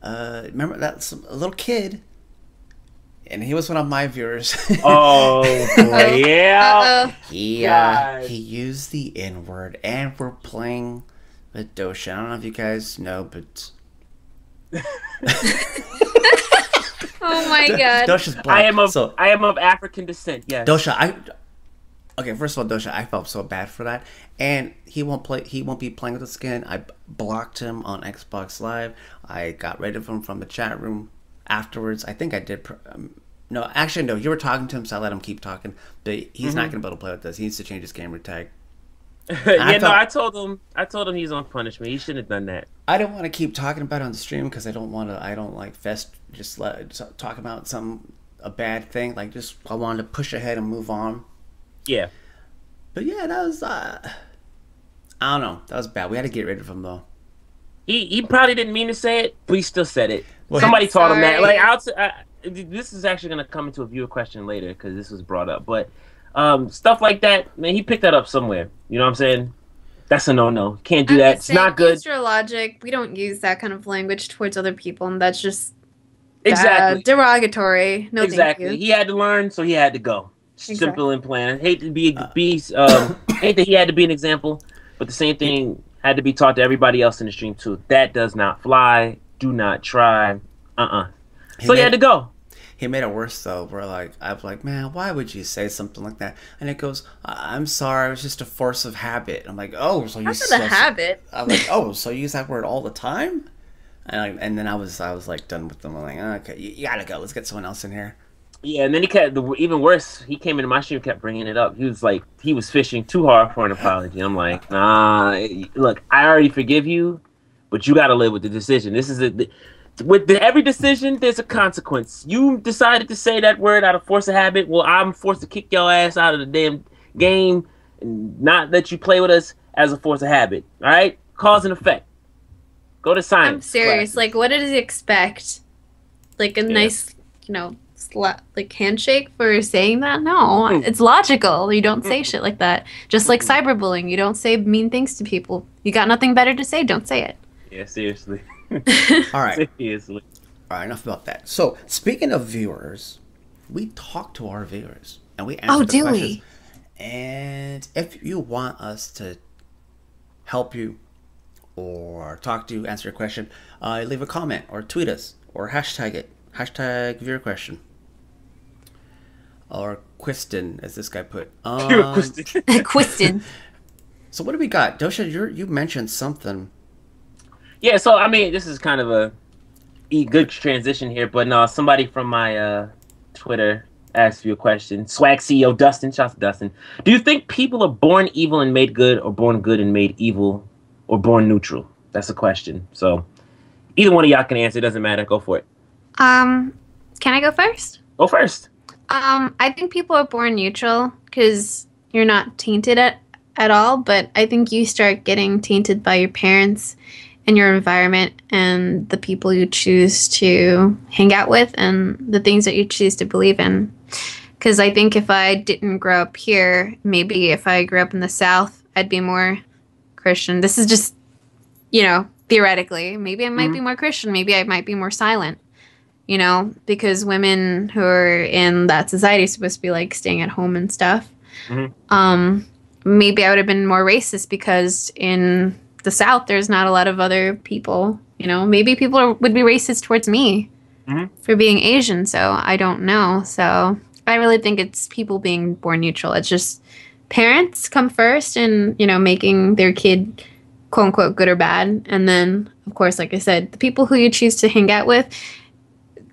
Remember that's a little kid. And he was one of my viewers. Oh, boy. Yeah. He used the N-word. And we're playing with Dosha. I don't know if you guys know, but... Oh, my God. Dosha's black. I am of African descent, yes. Dosha, Okay, first of all, Dosha, I felt so bad for that. And he won't be playing with us again. I blocked him on Xbox Live. I got rid of him from the chat room. Afterwards, I think I did. No, actually, no. You were talking to him, so I let him keep talking. But he's not going to be able to play with us. He needs to change his gamer tag. I told him he's on punishment. He shouldn't have done that. I don't want to keep talking about it on the stream because I don't want to. I don't like just talk about a bad thing. Like, just I wanted to push ahead and move on. Yeah. But yeah, that was. I don't know. That was bad. We had to get rid of him though. He probably didn't mean to say it, but he still said it. Well, somebody taught him that. Like, this is actually going to come into a viewer question later because this was brought up. But stuff like that, man, he picked that up somewhere. You know what I'm saying? That's a no-no. Can't do that. It's not good. User logic, we don't use that kind of language towards other people, and that's just exactly derogatory. No, exactly. Thank you. He had to learn, so he had to go. Exactly. Simple and plain. Hate to be hate that he had to be an example, but the same thing had to be taught to everybody else in the stream too. That does not fly. Do not try. So he had to go. He made it worse though. We're like, I'm like, man, why would you say something like that? And it goes, I'm sorry, it was just a force of habit. I'm like, oh, so you use a habit? I'm like, oh, so you use that word all the time? And then I was like done with them. I'm like, oh, okay, you gotta go. Let's get someone else in here. Yeah, and then he kept even worse. He came into my stream, kept bringing it up. He was like, he was fishing too hard for an apology. I'm like, nah, look, I already forgive you, but you gotta live with the decision. This is a every decision, there's a consequence. You decided to say that word out of force of habit. Well, I'm forced to kick your ass out of the damn game and not let you play with us as a force of habit. All right? Cause and effect. Go to science. I'm serious. Classes. Like, what did he expect? Like a nice, you know, like handshake for saying that? No. It's logical. You don't say shit like that. Just like cyberbullying. You don't say mean things to people. You got nothing better to say, don't say it. Yeah, seriously. All right. Seriously. All right, enough about that. So, speaking of viewers, we talk to our viewers and we answer the questions. We? And if you want us to help you or talk to you, answer your question, leave a comment or tweet us or hashtag it. Hashtag viewer question. Or Quistin, as this guy put. Quistin. Quistin. So, what do we got? Dosha, you mentioned something. Yeah, so, I mean, this is kind of a good transition here, but no, somebody from my Twitter asked you a question. Swag CEO Dustin, shout out to Dustin. Do you think people are born evil and made good, or born good and made evil, or born neutral? That's a question. So, either one of y'all can answer. It doesn't matter. Go for it. Can I go first? Go first. I think people are born neutral because you're not tainted at all, but I think you start getting tainted by your parents and your environment and the people you choose to hang out with and the things that you choose to believe in. Because I think if I didn't grow up here, maybe if I grew up in the South, I'd be more Christian. This is just, you know, theoretically. Maybe I might be more Christian. Maybe I might be more silent, you know, because women who are in that society are supposed to be, like, staying at home and stuff. Maybe I would have been more racist because in the South, there's not a lot of other people, you know. Maybe people would be racist towards me for being Asian, so I don't know. So I really think it's people being born neutral. It's just parents come first and, you know, making their kid, quote-unquote, good or bad. And then, of course, like I said, the people who you choose to hang out with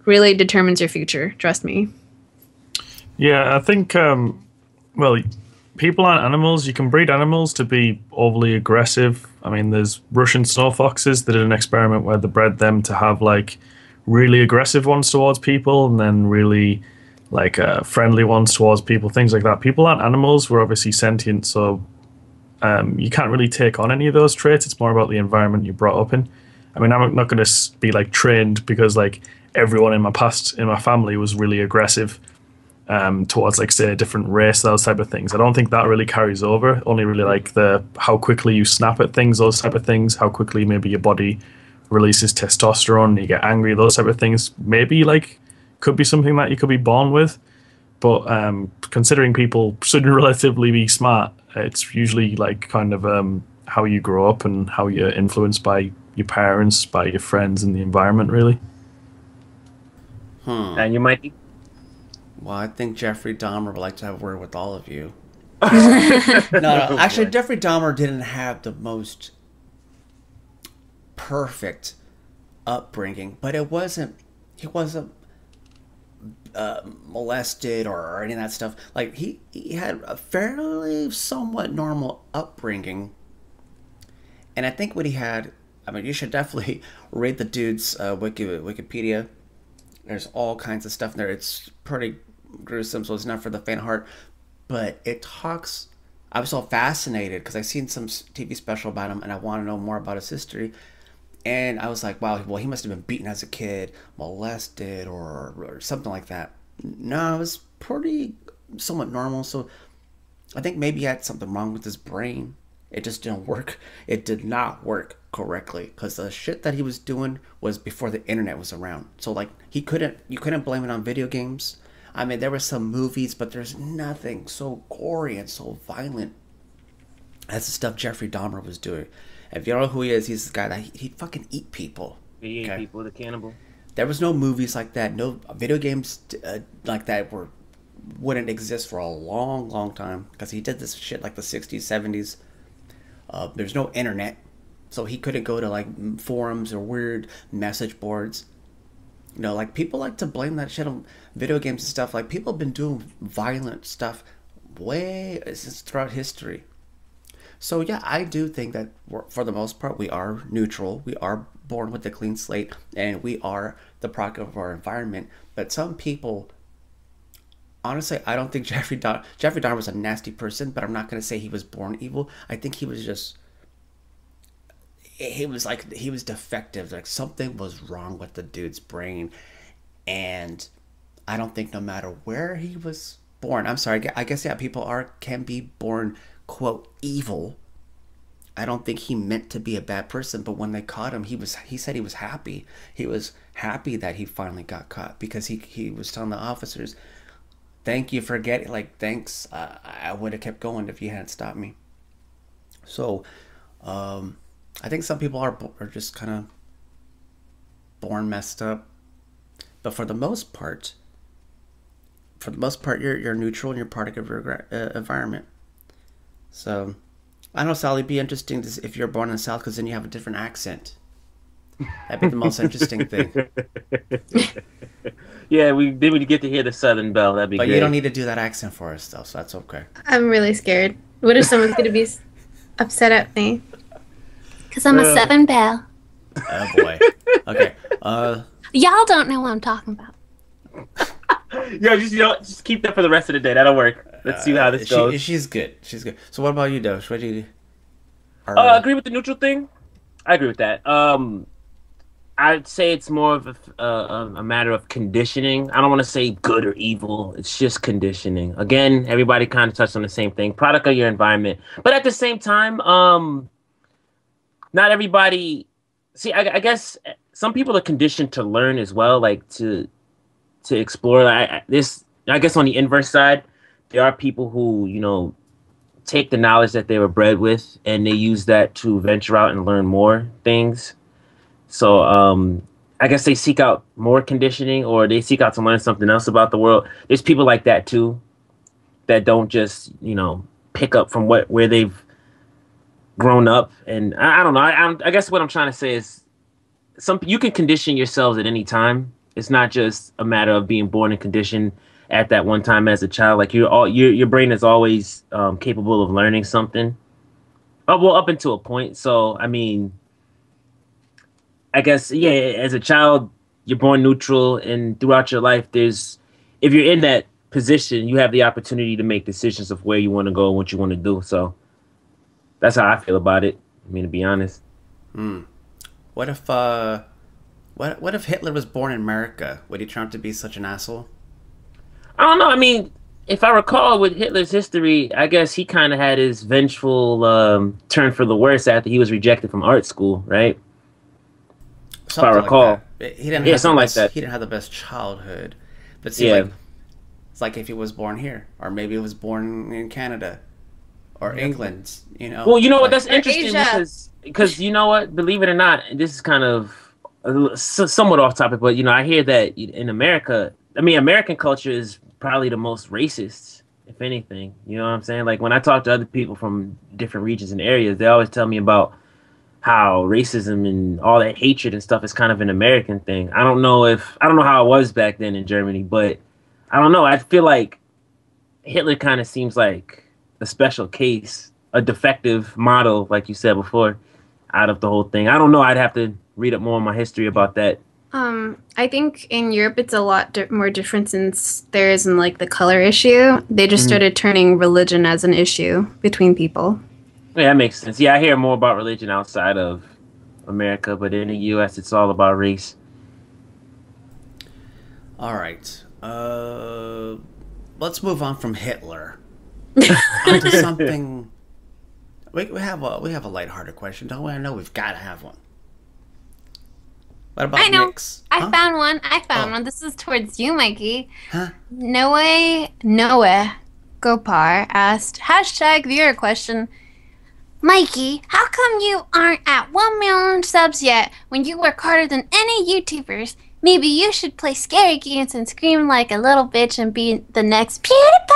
really determines your future, trust me. Yeah, I think, well, people aren't animals. You can breed animals to be overly aggressive. I mean, there's Russian snow foxes that did an experiment where they bred them to have, like, really aggressive ones towards people and then really, like, friendly ones towards people, things like that. People aren't animals. We're obviously sentient, so you can't really take on any of those traits. It's more about the environment you're brought up in. I mean, I'm not going to be, like, trained because, like, everyone in my past, in my family, was really aggressive towards, like, say, a different race, those type of things. I don't think that really carries over. Only really, like, the how quickly you snap at things, those type of things, how quickly maybe your body releases testosterone and you get angry, those type of things. Maybe, like, could be something that you could be born with. But considering people should relatively be smart, it's usually, like, kind of how you grow up and how you're influenced by your parents, by your friends and the environment, really. And you might be. Well, I think Jeffrey Dahmer would like to have a word with all of you. No, actually, Jeffrey Dahmer didn't have the most perfect upbringing, but it wasn't, he wasn't molested or any of that stuff. Like, he had a fairly somewhat normal upbringing. And I think what he had, I mean, you should definitely read the dude's Wikipedia. There's all kinds of stuff in there. It's pretty gruesome, so it's not for the faint heart. But it talks... I was so fascinated because I've seen some TV special about him and I want to know more about his history. And I was like, wow, well, he must have been beaten as a kid, molested, or something like that. No, it was pretty somewhat normal. So I think maybe he had something wrong with his brain. It just didn't work. It did not work correctly, because the shit that he was doing was before the internet was around. So like, you couldn't blame it on video games. I mean, there were some movies, but there's nothing so gory and so violent as the stuff Jeffrey Dahmer was doing. If you don't know who he is, he's the guy that he'd fucking eat people. He ate people, the cannibal. There was no movies like that. No video games like that wouldn't exist for a long, long time, because he did this shit like the 60s, 70s. There's no internet, so he couldn't go to like forums or weird message boards. You know, like people like to blame that shit on video games and stuff. Like people have been doing violent stuff way since throughout history. So yeah, I do think that for the most part, we are neutral. We are born with a clean slate, and we are the product of our environment. But some people, honestly, I don't think Jeffrey Dahmer was a nasty person, but I'm not going to say he was born evil. I think he was just, he was defective. Like something was wrong with the dude's brain. And I don't think no matter where he was born, I'm sorry, I guess, yeah, people can be born quote evil. I don't think he meant to be a bad person, but when they caught him, he said he was happy. He was happy that he finally got caught, because he was telling the officers, thank you for getting, like, thanks, I would have kept going if you hadn't stopped me. So I think some people are just kind of born messed up, but for the most part, you're neutral and you're product of your environment. So, I don't know, Sally, it'd be interesting if you're born in the South, because then you have a different accent. That'd be the most interesting thing. Yeah, then we get to hear the Southern bell. That'd be great. But you don't need to do that accent for us, though, so that's okay. I'm really scared. What if someone's going to be upset at me? Because I'm a Southern belle. Oh, boy. Okay. Y'all don't know what I'm talking about. Yeah, just, you know, just keep that for the rest of the day. That'll work. Let's see how this goes. She's good. She's good. So what about you, Dosh? What do you? I agree with the neutral thing. I agree with that. I'd say it's more of a matter of conditioning. I don't want to say good or evil. It's just conditioning. Again, everybody kind of touched on the same thing. Product of your environment, but at the same time, not everybody. See, I guess some people are conditioned to learn as well, like to explore. I guess on the inverse side, there are people who, you know, take the knowledge that they were bred with and they use that to venture out and learn more things. So I guess they seek out more conditioning, or they seek out to learn something else about the world. There's people like that too, that don't just, you know, pick up from where they've grown up. And I don't know. I guess what I'm trying to say is you can condition yourselves at any time. It's not just a matter of being born and conditioned at that one time as a child. Like your brain is always capable of learning something. Oh, well, up until a point. So I mean, I guess, yeah, as a child you're born neutral, and throughout your life if you're in that position, you have the opportunity to make decisions of where you want to go and what you want to do. So that's how I feel about it. I mean, to be honest. What if what if Hitler was born in America? Would he turn out to be such an asshole? I don't know. I mean, if I recall with Hitler's history, I guess he kind of had his vengeful turn for the worse after he was rejected from art school, right? Something if I recall. Like he didn't something like that. He didn't have the best childhood. But see, like, it's like if he was born here, or maybe he was born in Canada or England, you know? Well, you know what? That's interesting, because you know what? Believe it or not, this is kind of somewhat off topic, but, you know, I hear that in America, I mean, American culture is probably the most racist, if anything. You know what I'm saying? Like, when I talk to other people from different regions and areas, they always tell me about how racism and all that hatred and stuff is kind of an American thing. I don't know how it was back then in Germany, but I don't know. I feel like Hitler kind of seems like a special case, a defective model, like you said before, out of the whole thing. I don't know. I'd have to read up more on my history about that. I think in Europe it's a lot more different, since there isn't like the color issue. They just started turning religion as an issue between people. Yeah, that makes sense. Yeah, I hear more about religion outside of America, but in the U.S. it's all about race. All right. Let's move on from Hitler onto something. We have a lighthearted question, don't we? I know we've got to have one. What about Nick's? Huh? I found one. I found one. This is towards you, Mikey. Huh? Noah Gopar asked, hashtag viewer question, Mikey, how come you aren't at 1 million subs yet when you work harder than any YouTubers? Maybe you should play scary games and scream like a little bitch and be the next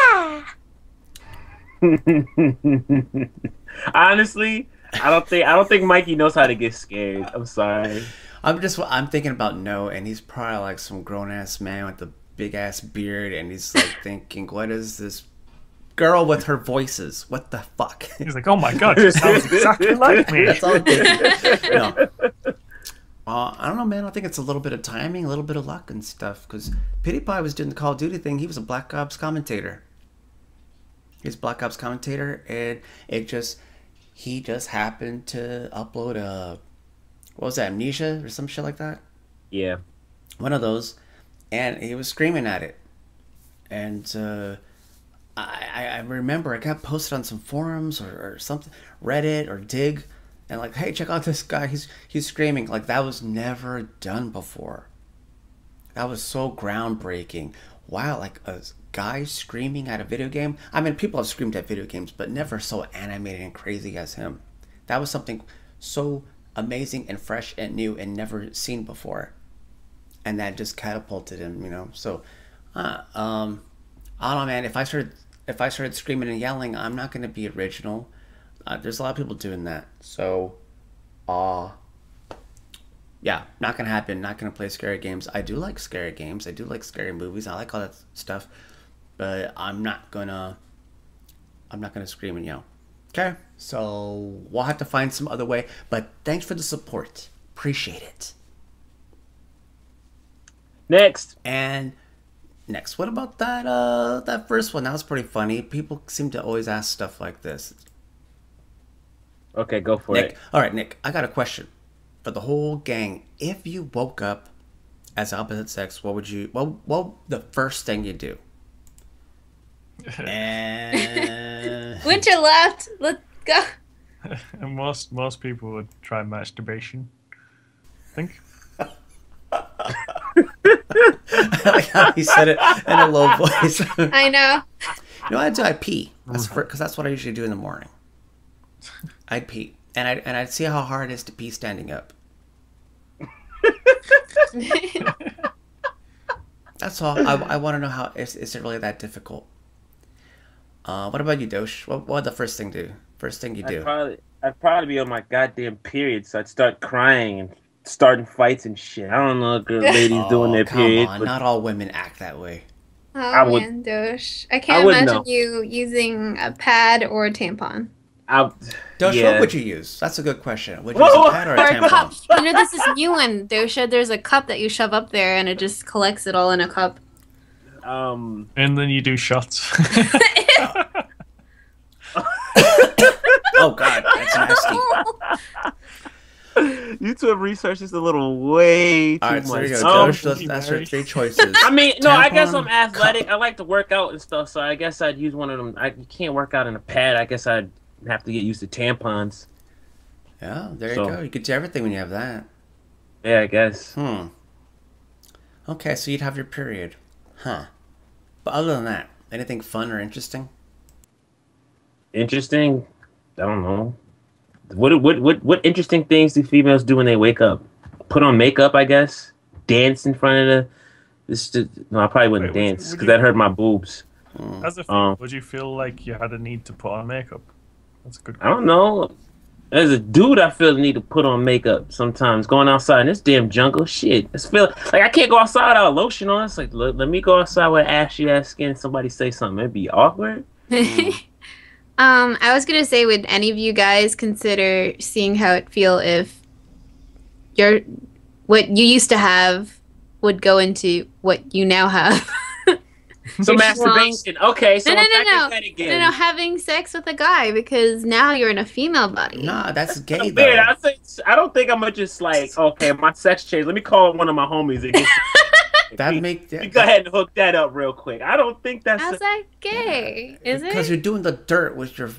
PewDiePie. Honestly, I don't think Mikey knows how to get scared. I'm sorry. I'm thinking about Noah, and he's probably like some grown ass man with a big ass beard, and he's like thinking, what is this girl with her voices? What the fuck? He's like, oh my god, she sounds exactly like me. That's all I'm thinking. No. I don't know, man. I think it's a little bit of timing, a little bit of luck and stuff. Because PewDiePie was doing the Call of Duty thing. He was a Black Ops commentator. And he just happened to upload a, what was that, Amnesia or some shit like that? Yeah. One of those. And he was screaming at it. And I remember I got posted on some forums or something, Reddit or Dig. And like, hey, check out this guy. He's screaming. Like, that was never done before. That was so groundbreaking. Wow, like a guy screaming at a video game. I mean, people have screamed at video games, but never so animated and crazy as him. That was something so amazing and fresh and new and never seen before. And that just catapulted him, you know. So, I don't know, man. If I started screaming and yelling, I'm not going to be original. There's a lot of people doing that, so yeah, not gonna happen. Not gonna play scary games. I do like scary games. I do like scary movies. I like all that stuff, but I'm not gonna scream and yell. Okay, so we'll have to find some other way. But thanks for the support. Appreciate it. Next. What about that? That first one. That was pretty funny. People seem to always ask stuff like this. Okay, go for it. All right, Nick, I got a question for the whole gang. If you woke up as opposite sex, what would you, what the first thing you do? And... Winter left. Let's go. And most people would try masturbation, I think. I like how he said it in a low voice. I know. You know what I do? I pee. That's because that's what I usually do in the morning. I'd pee, and I'd see how hard it is to pee standing up. That's all. I want to know how is it really that difficult? What about you, Dosh? What would the first thing do? First thing you do? I'd probably be on my goddamn period, so I'd start crying and starting fights and shit. I don't know if the ladies doing their period. Come on, not all women act that way. Oh man, Dosh, I can't imagine you using a pad or a tampon. Dosha, yeah. What would you use? That's a good question. Would you use a pad or a tampon? You know, this is new one, Dosha. There's a cup that you shove up there, and it just collects it all in a cup. And then you do shots. Oh god, that's nasty. You two have researched this a little way too much. There you go, Dosh. That's your three choices. I mean, no, I guess I'm athletic. I like to work out and stuff, so I guess I'd use one of them. You can't work out in a pad. I guess I'd have to get used to tampons. Yeah, there you go. You could do everything when you have that. Yeah, I guess. Okay, so you'd have your period. Huh. But other than that, anything fun or interesting? Interesting? I don't know. What interesting things do females do when they wake up? Put on makeup, I guess? Dance in front of no, I probably wouldn't dance because that hurt my boobs. As a female, would you feel like you had a need to put on makeup? That's a good question. I don't know. As a dude, I feel the need to put on makeup sometimes. Going outside in this damn jungle, shit. It's like I can't go outside without lotion on. It's like, let me go outside with ashy-ass skin. Somebody say something. It'd be awkward. I was gonna say, would any of you guys consider seeing how it feel if what you used to have would go into what you now have? So masturbation. Okay, so no, having sex with a guy, because now you're in a female body. Nah, that's gay, though. Weird. I don't think I'm just like, okay, my sex changed. Let me call one of my homies and get go ahead and hook that up real quick. I don't think that's... How's that gay? Yeah. Is it? Because you're doing the dirt with your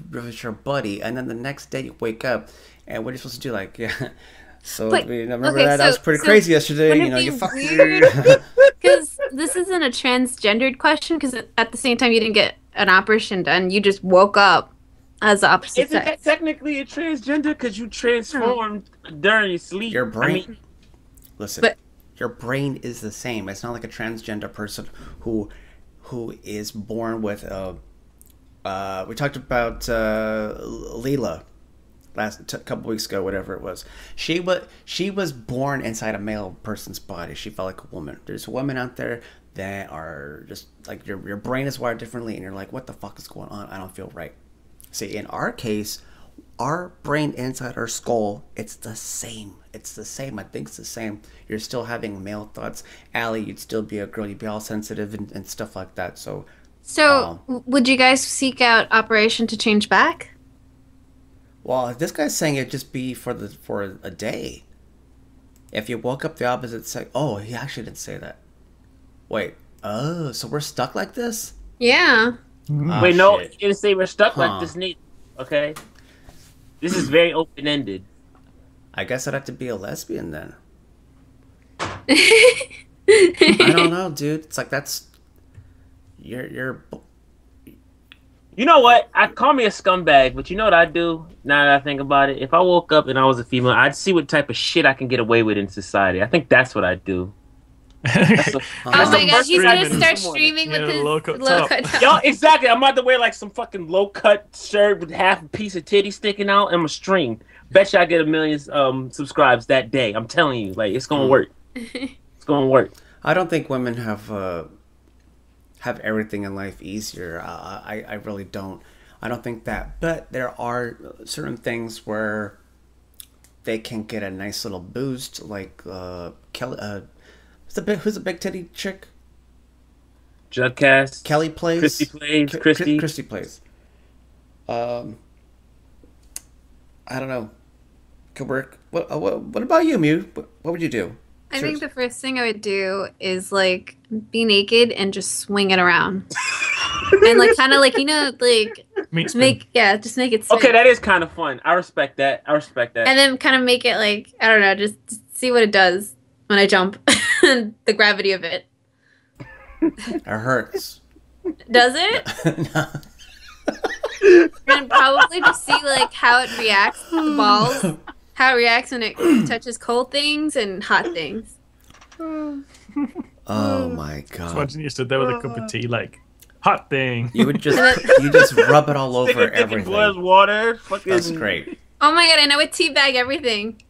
buddy, and then the next day you wake up, and what are you supposed to do? Like, yeah... So but, remember that was pretty crazy yesterday. You know, you fucked. Because this isn't a transgendered question. Because at the same time, you didn't get an operation done. You just woke up as the opposite sex. Isn't that technically a transgender? Because you transformed during your sleep. Your brain. I mean, listen, your brain is the same. It's not like a transgender person who is born with a. We talked about Leelah. Couple weeks ago, whatever it was, she was born inside a male person's body. She felt like a woman. There's women out there that are just like your brain is wired differently, and you're like, what the fuck is going on? I don't feel right. See, in our case, our brain inside our skull, it's the same. It's the same. I think it's the same. You're still having male thoughts, Allie. You'd still be a girl. You'd be all sensitive and stuff like that. So would you guys seek out operation to change back? Well, if this guy's saying it'd just be for a day. If you woke up the opposite sex, oh, he actually didn't say that. Wait, oh, so we're stuck like this? Yeah. Oh, wait, no, he didn't say we're stuck like this. Neat. Okay. This is very open ended. I guess I'd have to be a lesbian then. I don't know, dude. It's like that's you're. You know what? I call me a scumbag, but you know what I do now that I think about it? If I woke up and I was a female, I'd see what type of shit I can get away with in society. I think that's what I'd do. Oh my gosh, he's going to start streaming with his low-cut top. Yo, exactly. I'm about to wear like some fucking low-cut shirt with half a piece of titty sticking out and a string. Bet you I get a million subscribes that day. I'm telling you. Like, it's going to work. It's going to work. I don't think women have everything in life easier. I really don't. I don't think that. But there are certain things where they can get a nice little boost, like Kelly. Who's a big titty chick? Jugcast. Kelly Plays. Christy Plays. Christy Plays. I don't know. Could work. What about you, Mew? What would you do? I think the first thing I would do is like be naked and just swing it around, and like kind of like just make it. Swing. Okay, that is kind of fun. I respect that. I respect that. And then kind of make it like I don't know, just see what it does when I jump, the gravity of it. It hurts. Does it? No. And probably just see like how it reacts to the balls. How it reacts when it touches cold things and hot things. Oh my god! Just imagine you stood there with a cup of tea, like hot thing. You would just you just rub it all over everything. Blood, water. Fucking... That's great. Oh my god! And I would teabag everything.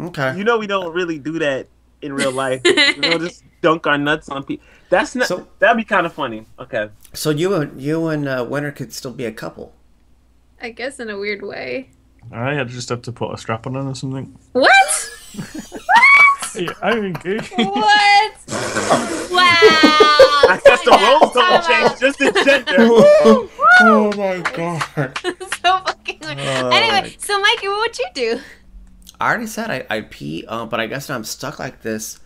Okay. You know we don't really do that in real life. We don't just dunk our nuts on people. That's not. So, that'd be kind of funny. Okay. So you and Winter could still be a couple. I guess in a weird way. I just have to put a strap on or something. What? What? I mean, what? Wow! I guess the roles don't change, just the gender. Oh my god! So fucking weird. Anyway, so Mikey, what would you do? I already said I pee, but I guess I'm stuck like this.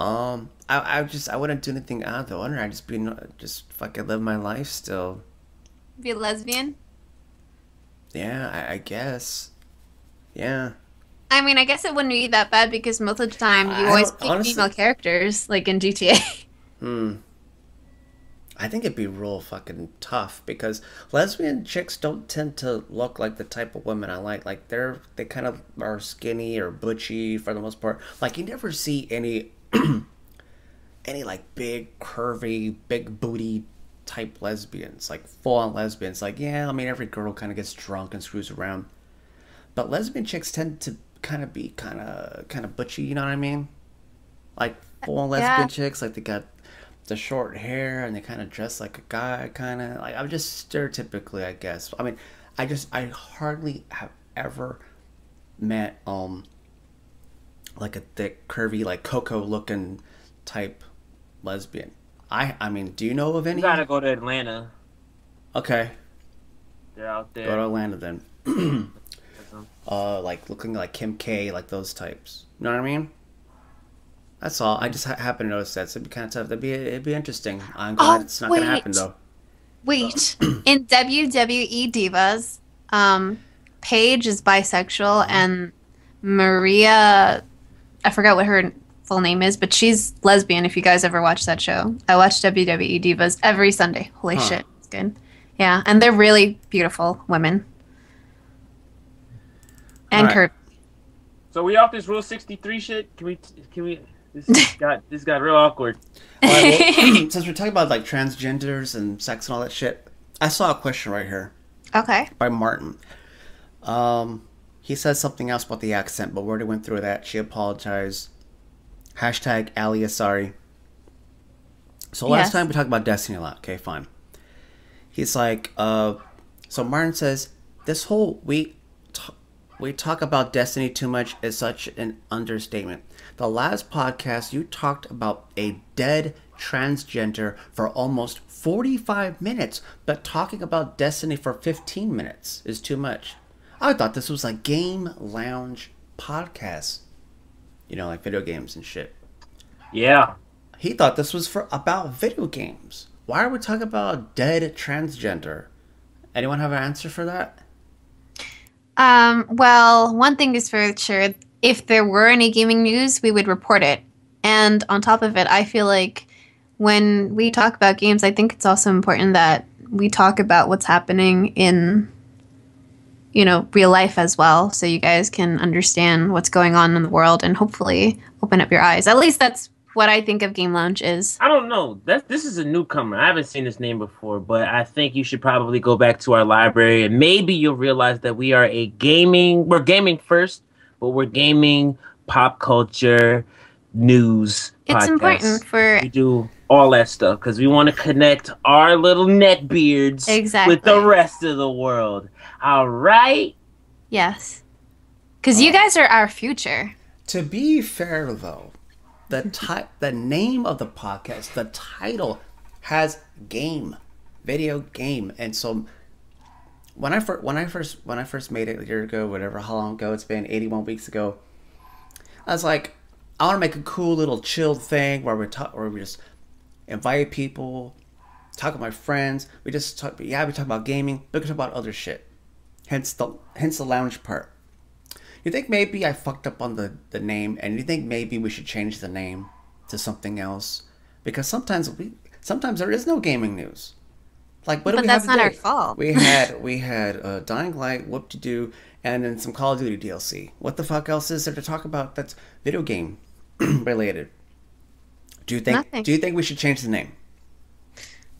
I wouldn't do anything out of the ordinary. I'd just fucking live my life still. Be a lesbian. Yeah, I guess. Yeah. I mean, I guess it wouldn't be that bad because most of the time you always pick female characters, like in GTA. I think it'd be real fucking tough because lesbian chicks don't tend to look like the type of women I like. Like they kind of are skinny or butchy for the most part. Like you never see any any like big curvy, big booty type lesbians, like full-on lesbians. Like, yeah, I mean, every girl kind of gets drunk and screws around, but lesbian chicks tend to kind of be kind of butchy, you know what I mean? Like full-on lesbian chicks, like they got the short hair and they kind of dress like a guy, kind of like I'm just stereotypically, I guess. I mean, I hardly have ever met like a thick, curvy, like Coco-looking type lesbian. I mean, do you know of any? You gotta go to Atlanta. Okay. They're out there. Go to Atlanta then. Like looking like Kim K, like those types. You know what I mean? That's all. I just happen to notice that. So it'd be kind of tough. It'd be interesting. I'm glad it's not gonna happen though. Wait, in WWE Divas, Paige is bisexual and Maria, I forgot what her full name is, but she's lesbian if you guys ever watch that show. I watch WWE Divas every Sunday. Holy shit, it's good. Yeah, and they're really beautiful women. And right. Kurt. So we off this Rule 63 shit? Can we this got real awkward. All right, well, since we're talking about like transgenders and sex and all that shit, I saw a question right here. Okay. By Martin. He says something else about the accent, but Wordy went through that. She apologized. Hashtag Ali Asari. So last time we talked about Destiny a lot. Okay, fine. He's like, so Martin says, this whole we talk about Destiny too much is such an understatement. The last podcast, you talked about a dead transgender for almost 45 minutes, but talking about Destiny for 15 minutes is too much. I thought this was a Game Lounge podcast. You know, like video games and shit. Yeah. He thought this was about video games. Why are we talking about a dead transgender? Anyone have an answer for that? Well, one thing is for sure. If there were any gaming news, we would report it. And on top of it, I feel like when we talk about games, I think it's also important that we talk about what's happening in, you know, real life as well. So you guys can understand what's going on in the world and hopefully open up your eyes. At least that's what I think of Game Lounge is. I don't know. This is a newcomer. I haven't seen this name before, but I think you should probably go back to our library and maybe you'll realize that we are we're gaming first. But we're gaming, pop culture, news. It's podcasts. Important for we do all that stuff because we want to connect our little neckbeards with the rest of the world. All right. Yes, because you guys are our future. To be fair, though, the name of the podcast, the title has game, video game, and so. When I first made it a year ago, whatever, how long ago it's been, 81 weeks ago, I was like, I want to make a cool little chilled thing where we just invite people, talk with my friends. We just talk, we talk about gaming, but we can talk about other shit. Hence the lounge part. You think maybe I fucked up on the name, and you think maybe we should change the name to something else because sometimes there is no gaming news. Like, what do we have to do? But that's not our fault. We had Dying Light, Whoop-De-Doo, and then some Call of Duty DLC. What the fuck else is there to talk about that's video game related? Do you think we should change the name?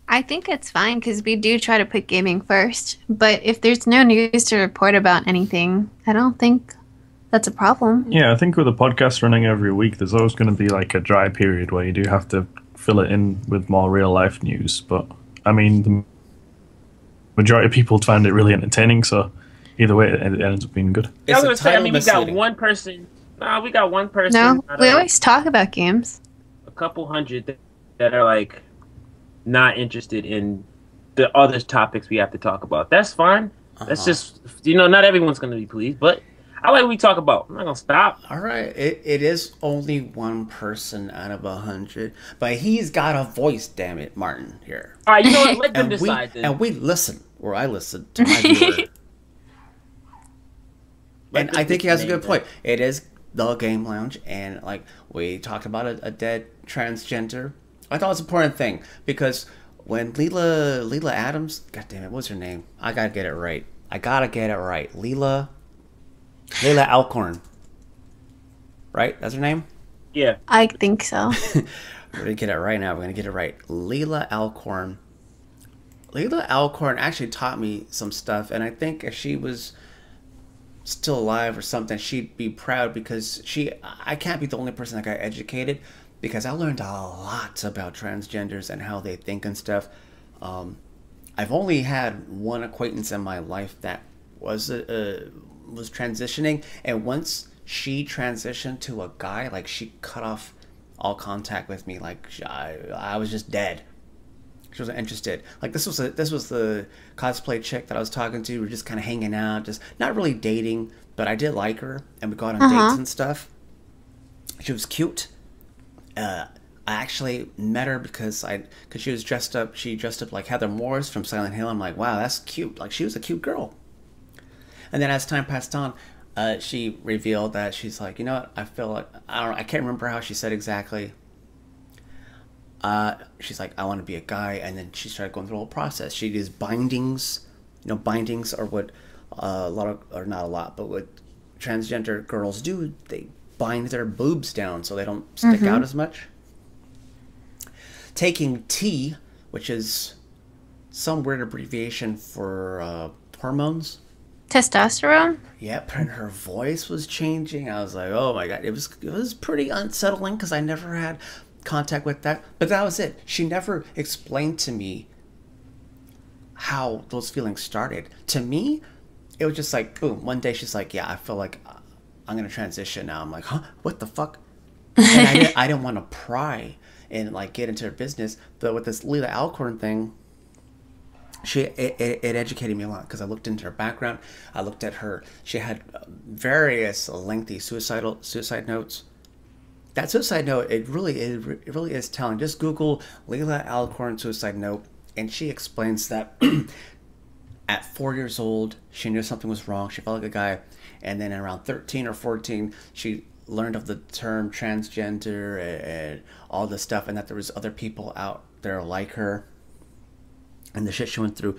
I think it's fine because we do try to put gaming first. But if there's no news to report about anything, I don't think that's a problem. Yeah, I think with a podcast running every week, there's always going to be like a dry period where you do have to fill it in with more real life news, but. I mean, the majority of people find it really entertaining, so either way, it ends up being good. Yeah, I was going to say, I mean, we got one person. No, we always talk about games. A couple hundred that are, like, not interested in the other topics we have to talk about. That's fine. That's just, you know, not everyone's going to be pleased, but I like what we talk about. I'm not going to stop. All right. It is only one person out of 100, but he's got a voice, damn it, Martin, here. All right, you know what? Let them decide then. And we listen, or I listen to my viewer. And I think he has a good point. It is the Game Lounge, and like we talked about a dead transgender. I thought it was an important thing because when Leelah Adams, God damn it, what's her name? I got to get it right. Leelah Alcorn, right? That's her name? Yeah. I think so. We're going to get it right now. We're going to get it right. Leelah Alcorn. Leelah Alcorn actually taught me some stuff, and I think if she was still alive or something, she'd be proud because I can't be the only person that got educated because I learned a lot about transgenders and how they think and stuff. I've only had one acquaintance in my life that was transitioning, and once she transitioned to a guy, like she cut off all contact with me. Like I was just dead. She wasn't interested. Like this was the cosplay chick that I was talking to. We were just kind of hanging out, just not really dating, but I did like her, and we got on dates and stuff. She was cute. I actually met her because she was dressed up. She dressed up like Heather Morris from Silent Hill. I'm like, wow, that's cute. Like she was a cute girl. And then as time passed on, she revealed that she's like, you know what? I feel like I can't remember how she said exactly. She's like, I want to be a guy, and then she started going through the whole process. She does bindings, you know, bindings are what a lot of, or not a lot, but what transgender girls do. They bind their boobs down so they don't stick out as much. Taking T, which is some weird abbreviation for hormones. Testosterone? Yep, and her voice was changing. I was like, oh my god, it was pretty unsettling because I never had contact with that. But that was it. She never explained to me how those feelings started. To me, it was just like, boom, one day she's like, yeah, I feel like I'm going to transition now. I'm like, huh, what the fuck? And I didn't want to pry and like get into her business. But with this Leelah Alcorn thing, it educated me a lot because I looked into her background. I looked at her. She had various lengthy suicide notes. That suicide note, it really is telling. Just Google Leelah Alcorn suicide note, and she explains that at 4 years old, she knew something was wrong. She felt like a guy, and then around 13 or 14, she learned of the term transgender and all this stuff, and that there was other people out there like her, and the shit she went through.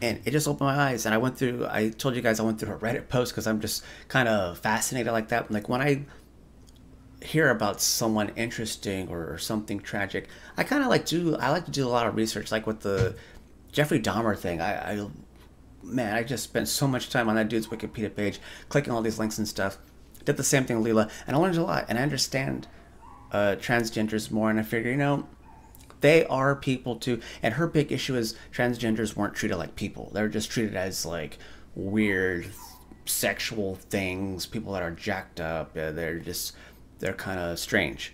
And it just opened my eyes, and I told you guys I went through a Reddit post because I'm just kind of fascinated like that. Like when I hear about someone interesting or something tragic, I kind of like to do a lot of research. Like with the Jeffrey Dahmer thing, I just spent so much time on that dude's Wikipedia page, clicking all these links and stuff. Did the same thing with Leelah, and I learned a lot, and I understand transgenders more, and I figure, you know, they are people too. And her big issue is transgenders weren't treated like people. They were just treated as like weird sexual things, people that are jacked up, they're kind of strange.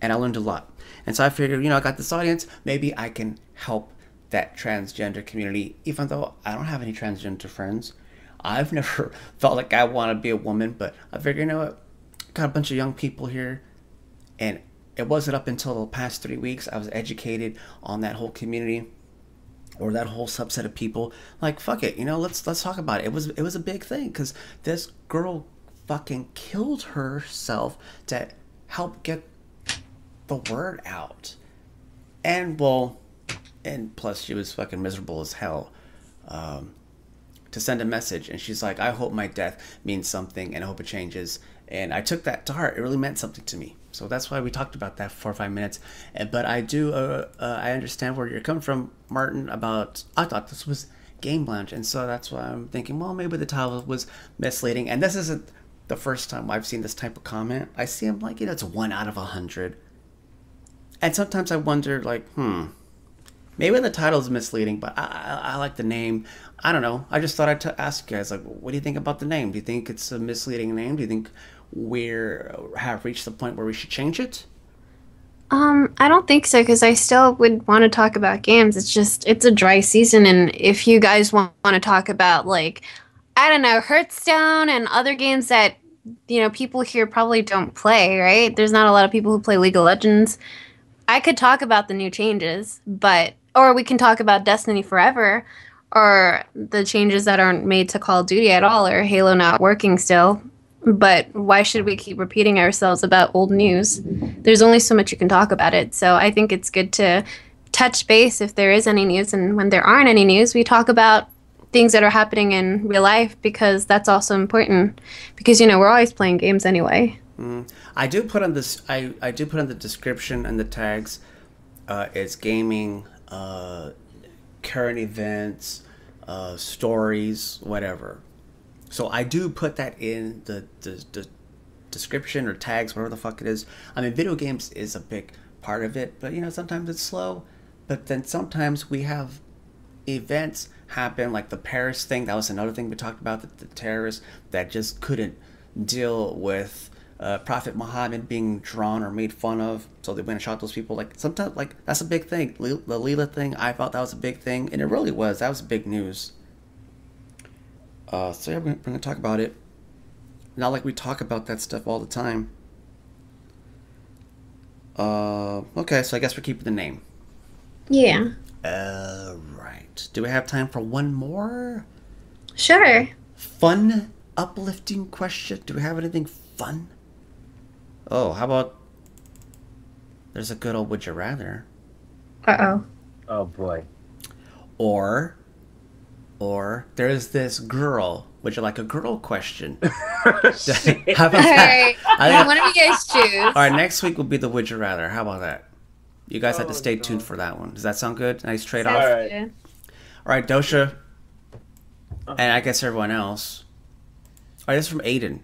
And I learned a lot. And so I figured, you know, I got this audience. Maybe I can help that transgender community, even though I don't have any transgender friends. I've never felt like I want to be a woman, but I figured, you know what? Got a bunch of young people here. And it wasn't up until the past 3 weeks I was educated on that whole community or that whole subset of people. Like, fuck it, you know, let's talk about it. It was a big thing because this girl fucking killed herself to help get the word out, and plus she was fucking miserable as hell to send a message. And she's like, I hope my death means something, and I hope it changes. And I took that to heart. It really meant something to me, so that's why we talked about that for 5 minutes. But I do I understand where you're coming from, Martin, about I thought this was Game Lounge, and so that's why I'm thinking, well, maybe the title was misleading. And this isn't the first time I've seen this type of comment. I see them like, you know, it's 1 out of 100. And sometimes I wonder, like, maybe the title is misleading, but I like the name. I don't know. I just thought I'd ask you guys, like, what do you think about the name? Do you think it's a misleading name? Do you think we have reached the point where we should change it? I don't think so, because I still would want to talk about games. It's just, it's a dry season, and if you guys want to talk about, like, I don't know, Hearthstone and other games that, you know, people here probably don't play, right? There's not a lot of people who play League of Legends. I could talk about the new changes, but, or we can talk about Destiny Forever, or the changes that aren't made to Call of Duty at all, or Halo not working still. But why should we keep repeating ourselves about old news? There's only so much you can talk about it. So I think it's good to touch base if there is any news. And when there aren't any news, we talk about things that are happening in real life, because that's also important. Because, you know, we're always playing games anyway. I do put on this. I do put on the description and the tags. It's gaming, current events, stories, whatever. So I do put that in the description or tags, whatever the fuck it is. I mean, video games is a big part of it, but, you know, sometimes it's slow. But then sometimes we have events happen, like the Paris thing. That was another thing we talked about, the terrorists that just couldn't deal with Prophet Muhammad being drawn or made fun of, so they went and shot those people. Like, sometimes, like, that's a big thing. The Leelah thing, I thought that was a big thing, and it really was. That was big news. So yeah, we're going to talk about it. Not like we talk about that stuff all the time. Okay, so I guess we're keeping the name. Yeah. Right. Do we have time for one more? Sure. Fun, uplifting question. Do we have anything fun? Oh, how about... There's a good old Would You Rather. Uh-oh. Oh, boy. Or there's this girl... Would you like a girl question? How about that? All right. One of you guys choose. All right, next week will be the Would You Rather. How about that? You guys have to stay tuned for that one. Does that sound good? Nice trade-off. All right. Yeah. All right, Dosha, and I guess everyone else. All right, this is from Aiden.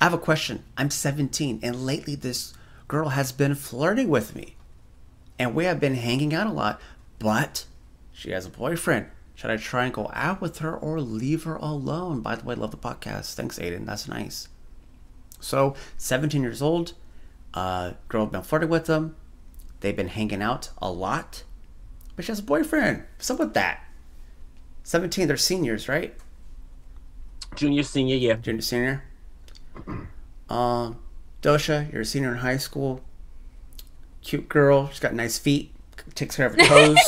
I have a question. I'm 17, and lately this girl has been flirting with me, and we have been hanging out a lot, but she has a boyfriend. Should I try and go out with her or leave her alone? By the way, I love the podcast. Thanks, Aiden. That's nice. So, 17 years old. Girl been flirting with them. They've been hanging out a lot. But she has a boyfriend. What's up with that? 17, they're seniors, right? Junior, senior, yeah. Junior, senior. Dosha, you're a senior in high school. Cute girl. She's got nice feet. Takes care of her toes.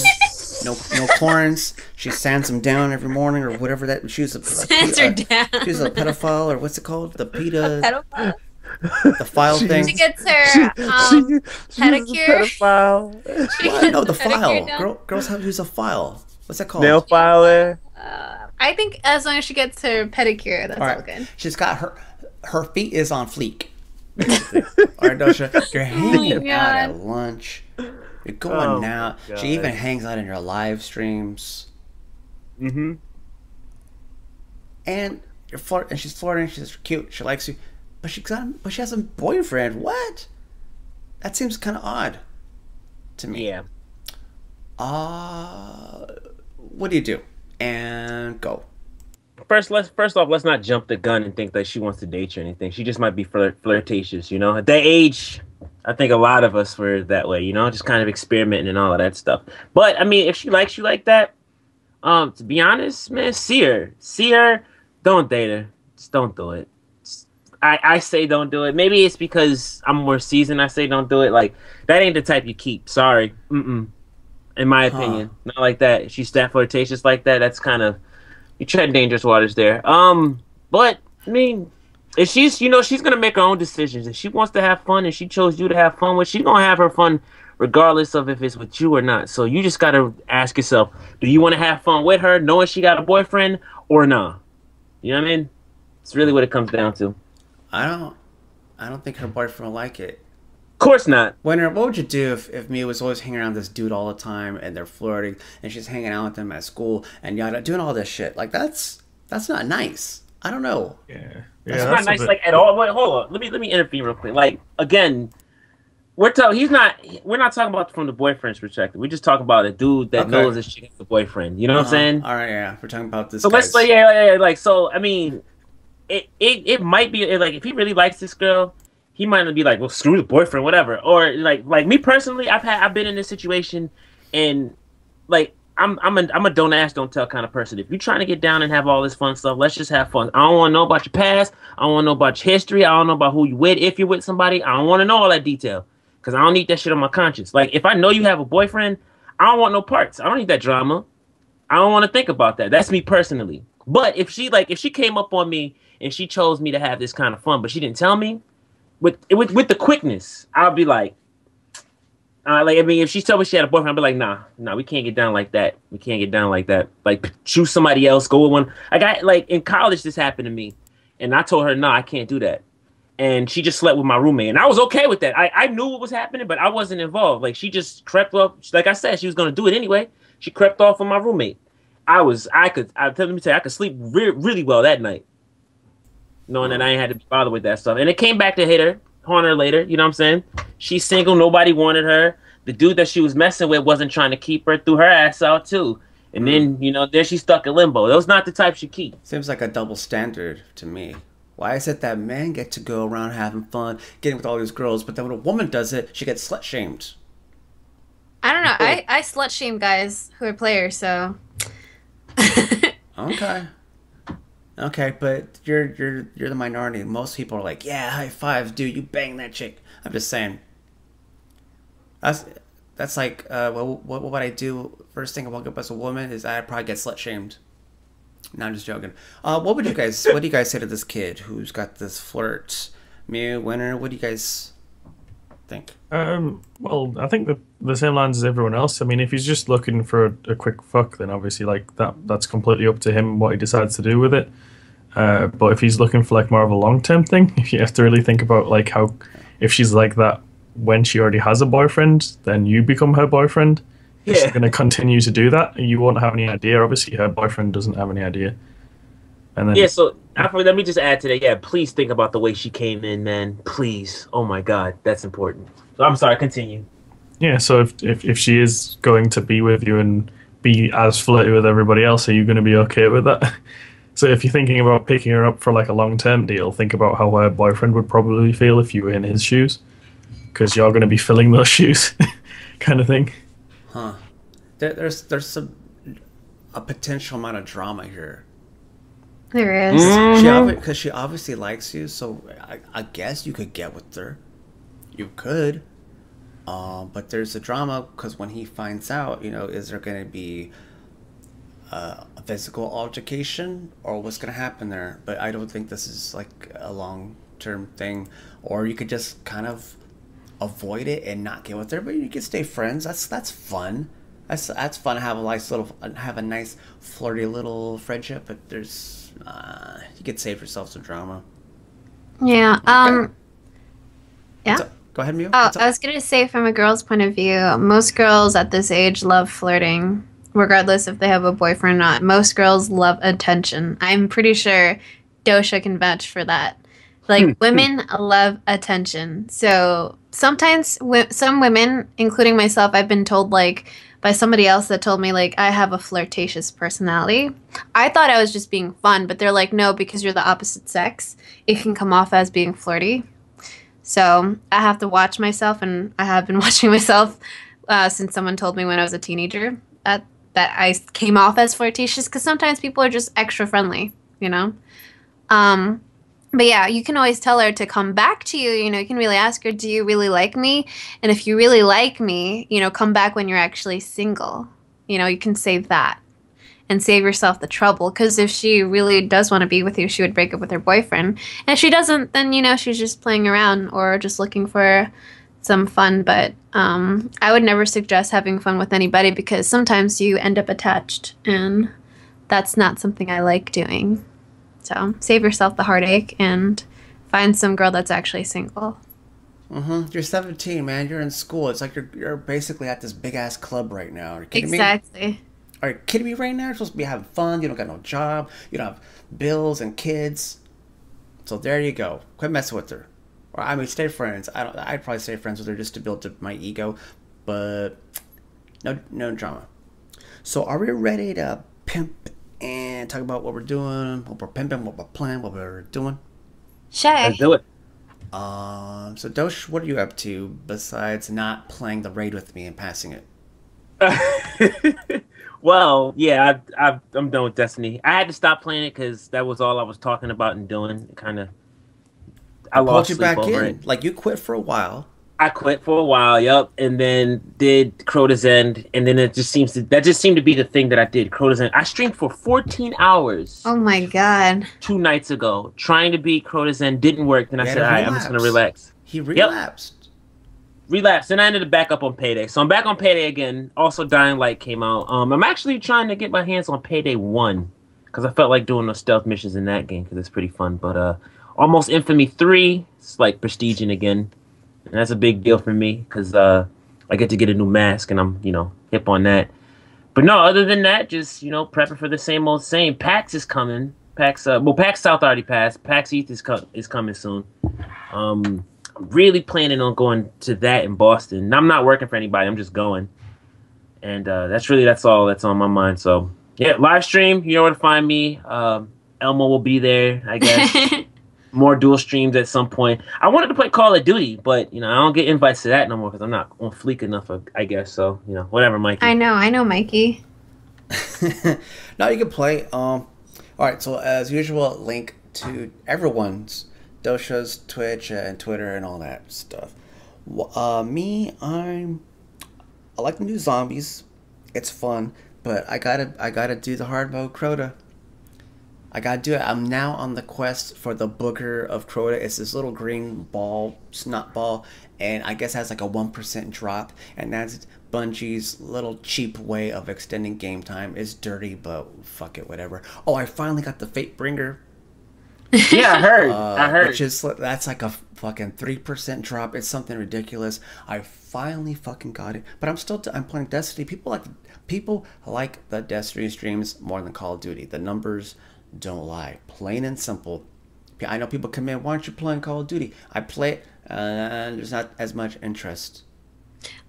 No corns. She sands them down every morning or whatever that. She's a she's a pedophile or what's it called? The peta. The file thing. She gets her pedicure. No, the file. Girls have to use a file. What's that called? Nail filer. I think as long as she gets her pedicure, that's all good. She's got her feet is on fleek. All right, Dosha, you're hanging out at lunch. You're going now. She even hangs out in your live streams. Mm-hmm. And you're flirting. She's flirting. She's cute. She likes you, but she has a boyfriend. What? That seems kind of odd to me. Yeah. What do you do? And go. First off, let's not jump the gun and think that she wants to date you or anything. She just might be flirtatious, you know. At that age. I think a lot of us were that way, you know, just kind of experimenting and all of that stuff. But, I mean, if she likes you like that, to be honest, man, see her. See her. Don't date her. Just don't do it. Just, I say don't do it. Maybe it's because I'm more seasoned. I say don't do it. Like, that ain't the type you keep. Sorry. Mm-mm. In my opinion. Not like that. If she's that flirtatious like that, that's kind of... You're treading dangerous waters there. But, I mean... If she's, you know, she's going to make her own decisions. If she wants to have fun and she chose you to have fun with, she's going to have her fun regardless of if it's with you or not. So you just got to ask yourself, do you want to have fun with her knowing she got a boyfriend or not? Nah? You know what I mean? It's really what it comes down to. I don't think her boyfriend will like it. Of course not. Winter, what would you do if Mia was always hanging around this dude all the time and they're flirting and she's hanging out with them at school and yada, doing all this shit? Like, that's not nice. I don't know. Yeah. That's not nice, like, at all. Wait, hold on. Let me intervene real quick. Like, again, we're not talking about from the boyfriend's perspective. We're just talking about a dude that knows that she has a boyfriend. You know what I'm saying? All right, yeah. We're talking about this. So let's like, so I mean, it might be like if he really likes this girl, he might not be like, well, screw the boyfriend, whatever. Or like me personally, I've been in this situation, and like. I'm a don't ask, don't tell kind of person. If you're trying to get down and have all this fun stuff, let's just have fun. I don't want to know about your past. I don't want to know about your history. I don't know about who you with. If you're with somebody, I don't want to know all that detail because I don't need that shit on my conscience. Like, if I know you have a boyfriend, I don't want no parts. I don't need that drama. I don't want to think about that. That's me personally. But if she came up on me and she chose me to have this kind of fun, but she didn't tell me, with the quickness, I'll be like. I mean, if she told me she had a boyfriend, I'd be like, nah, we can't get down like that. We can't get down like that. Like, choose somebody else, go with one. In college, this happened to me. And I told her, nah, I can't do that. And she just slept with my roommate. And I was okay with that. I knew what was happening, but I wasn't involved. Like, she just crept off. Like I said, she was going to do it anyway. She crept off with my roommate. Let me tell you, I could sleep really well that night. Knowing that I ain't had to be bothered with that stuff. And it came back to hit her. Haunt her later, you know what I'm saying? She's single, nobody wanted her. The dude that she was messing with wasn't trying to keep her, threw her ass out too. And then, you know, there she's stuck in limbo. That was not the type she keep. Seems like a double standard to me. Why is it that men get to go around having fun, getting with all these girls, but then when a woman does it, she gets slut-shamed? I don't know. I slut-shame guys who are players, so... Okay. Okay, but you're the minority. Most people are like, yeah, high five, dude, you bang that chick. I'm just saying. That's like, what would I do? First thing I woke up as a woman is I'd probably get slut-shamed. No, I'm just joking. What would you guys, what do you guys say to this kid who's got this flirt? Mew, Winter, what do you guys think? Well, I think the same lines as everyone else. I mean, if he's just looking for a quick fuck, then obviously, like, that's completely up to him what he decides to do with it. But if he's looking for, like, more of a long-term thing, you have to really think about, like, how, if she's like that when she already has a boyfriend, then you become her boyfriend. Yeah. She's going to continue to do that, and you won't have any idea. Obviously, her boyfriend doesn't have any idea. And then, yeah, so let me just add to that. Yeah, please think about the way she came in, man. Please. Oh, my God. That's important. So I'm sorry. Continue. Yeah, so if she is going to be with you and be as flirty with everybody else, are you going to be okay with that? So if you're thinking about picking her up for, like, a long-term deal, think about how her boyfriend would probably feel if you were in his shoes, because you're going to be filling those shoes kind of thing. Huh. There's some a potential amount of drama here. There is. Because she obviously likes you, so I guess you could get with her. You could. But there's the drama, because when he finds out, you know, is there going to be a physical altercation? Or what's going to happen there? But I don't think this is, like, a long-term thing. Or you could just kind of avoid it and not get with her, but you can stay friends. That's fun. That's fun to have a nice little, have a nice flirty little friendship. But there's, you could save yourself some drama. Yeah. Yeah. Go ahead, Mew. Oh, I was gonna say, from a girl's point of view, most girls at this age love flirting, regardless if they have a boyfriend or not. Most girls love attention. I'm pretty sure Dosha can vouch for that. Like, women love attention. So sometimes some women, including myself, I've been told, like, by somebody else that told me, like, I have a flirtatious personality. I thought I was just being fun, but they're like, no, because you're the opposite sex, it can come off as being flirty. So I have to watch myself, and I have been watching myself since someone told me when I was a teenager that I came off as flirtatious, because sometimes people are just extra friendly, you know? But yeah, you can always tell her to come back to you. You know, you can really ask her, do you really like me? And if you really like me, you know, come back when you're actually single. You know, you can save that and save yourself the trouble. Because if she really does want to be with you, she would break up with her boyfriend. And if she doesn't, then, you know, she's just playing around or just looking for some fun. But I would never suggest having fun with anybody, because sometimes you end up attached. And that's not something I like doing. So save yourself the heartache and find some girl that's actually single. You're 17, man. You're in school. It's like you're basically at this big ass club right now. Are you kidding me? Are you kidding me right now? You're supposed to be having fun. You don't got no job. You don't have bills and kids. So there you go. Quit messing with her. Or I mean, stay friends. I'd probably stay friends with her just to build up my ego, but no drama. So are we ready to pimp and talk about what we're doing, what we're pimping, what we're playing, what we're doing? Sure. Let's do it. So, Dosh, what are you up to besides not playing the raid with me and passing it? Well, yeah, I'm done with Destiny. I had to stop playing it because that was all I was talking about and doing. Kind of, I lost you back in. It. Like, you quit for a while. I quit for a while, yep, and then did Crota's End, and then it just seems to, that just seemed to be the thing that I did. Crota's End. I streamed for 14 hours. Oh my God. 2 nights ago, trying to beat Crota's End, didn't work. Then I said, all right, I'm just gonna relax. He relapsed. Yep. Relapsed, and I ended up back up on Payday. So I'm back on Payday again. Also, Dying Light came out. I'm actually trying to get my hands on Payday 1 because I felt like doing those stealth missions in that game because it's pretty fun. But Almost Infamy 3, it's like prestiging again. And that's a big deal for me because I get to get a new mask, and I'm, you know, hip on that. But no, other than that, just, you know, prepping for the same old same. PAX is coming. PAX, well, PAX South already passed. PAX East is coming soon. I'm really planning on going to that in Boston. And I'm not working for anybody. I'm just going. And that's all that's on my mind. So, yeah, live stream, you know where to find me. Elmo will be there, I guess. more dual streams at some point. I wanted to play Call of Duty, but, you know, I don't get invites to that no more because I'm not on fleek enough, I guess. So, you know, whatever, Mikey. I know, Mikey. Now you can play. All right, so as usual, link to everyone's, Dosha's, Twitch, and Twitter, and all that stuff. I like to do zombies. It's fun, but I gotta do the hard mode Crota. I gotta do it. I'm now on the quest for the Booger of Crota. It's this little green ball, snot ball, and I guess it has like a 1% drop, and that's Bungie's little cheap way of extending game time. It's dirty, but fuck it, whatever. Oh, I finally got the Fate Bringer. Yeah, I heard. Which is, that's like a fucking 3% drop. It's something ridiculous. I finally fucking got it, but I'm still I'm playing Destiny. People like the Destiny streams more than Call of Duty. The numbers don't lie, plain and simple. I know people come in, why aren't you playing Call of Duty? I play it, and there's not as much interest.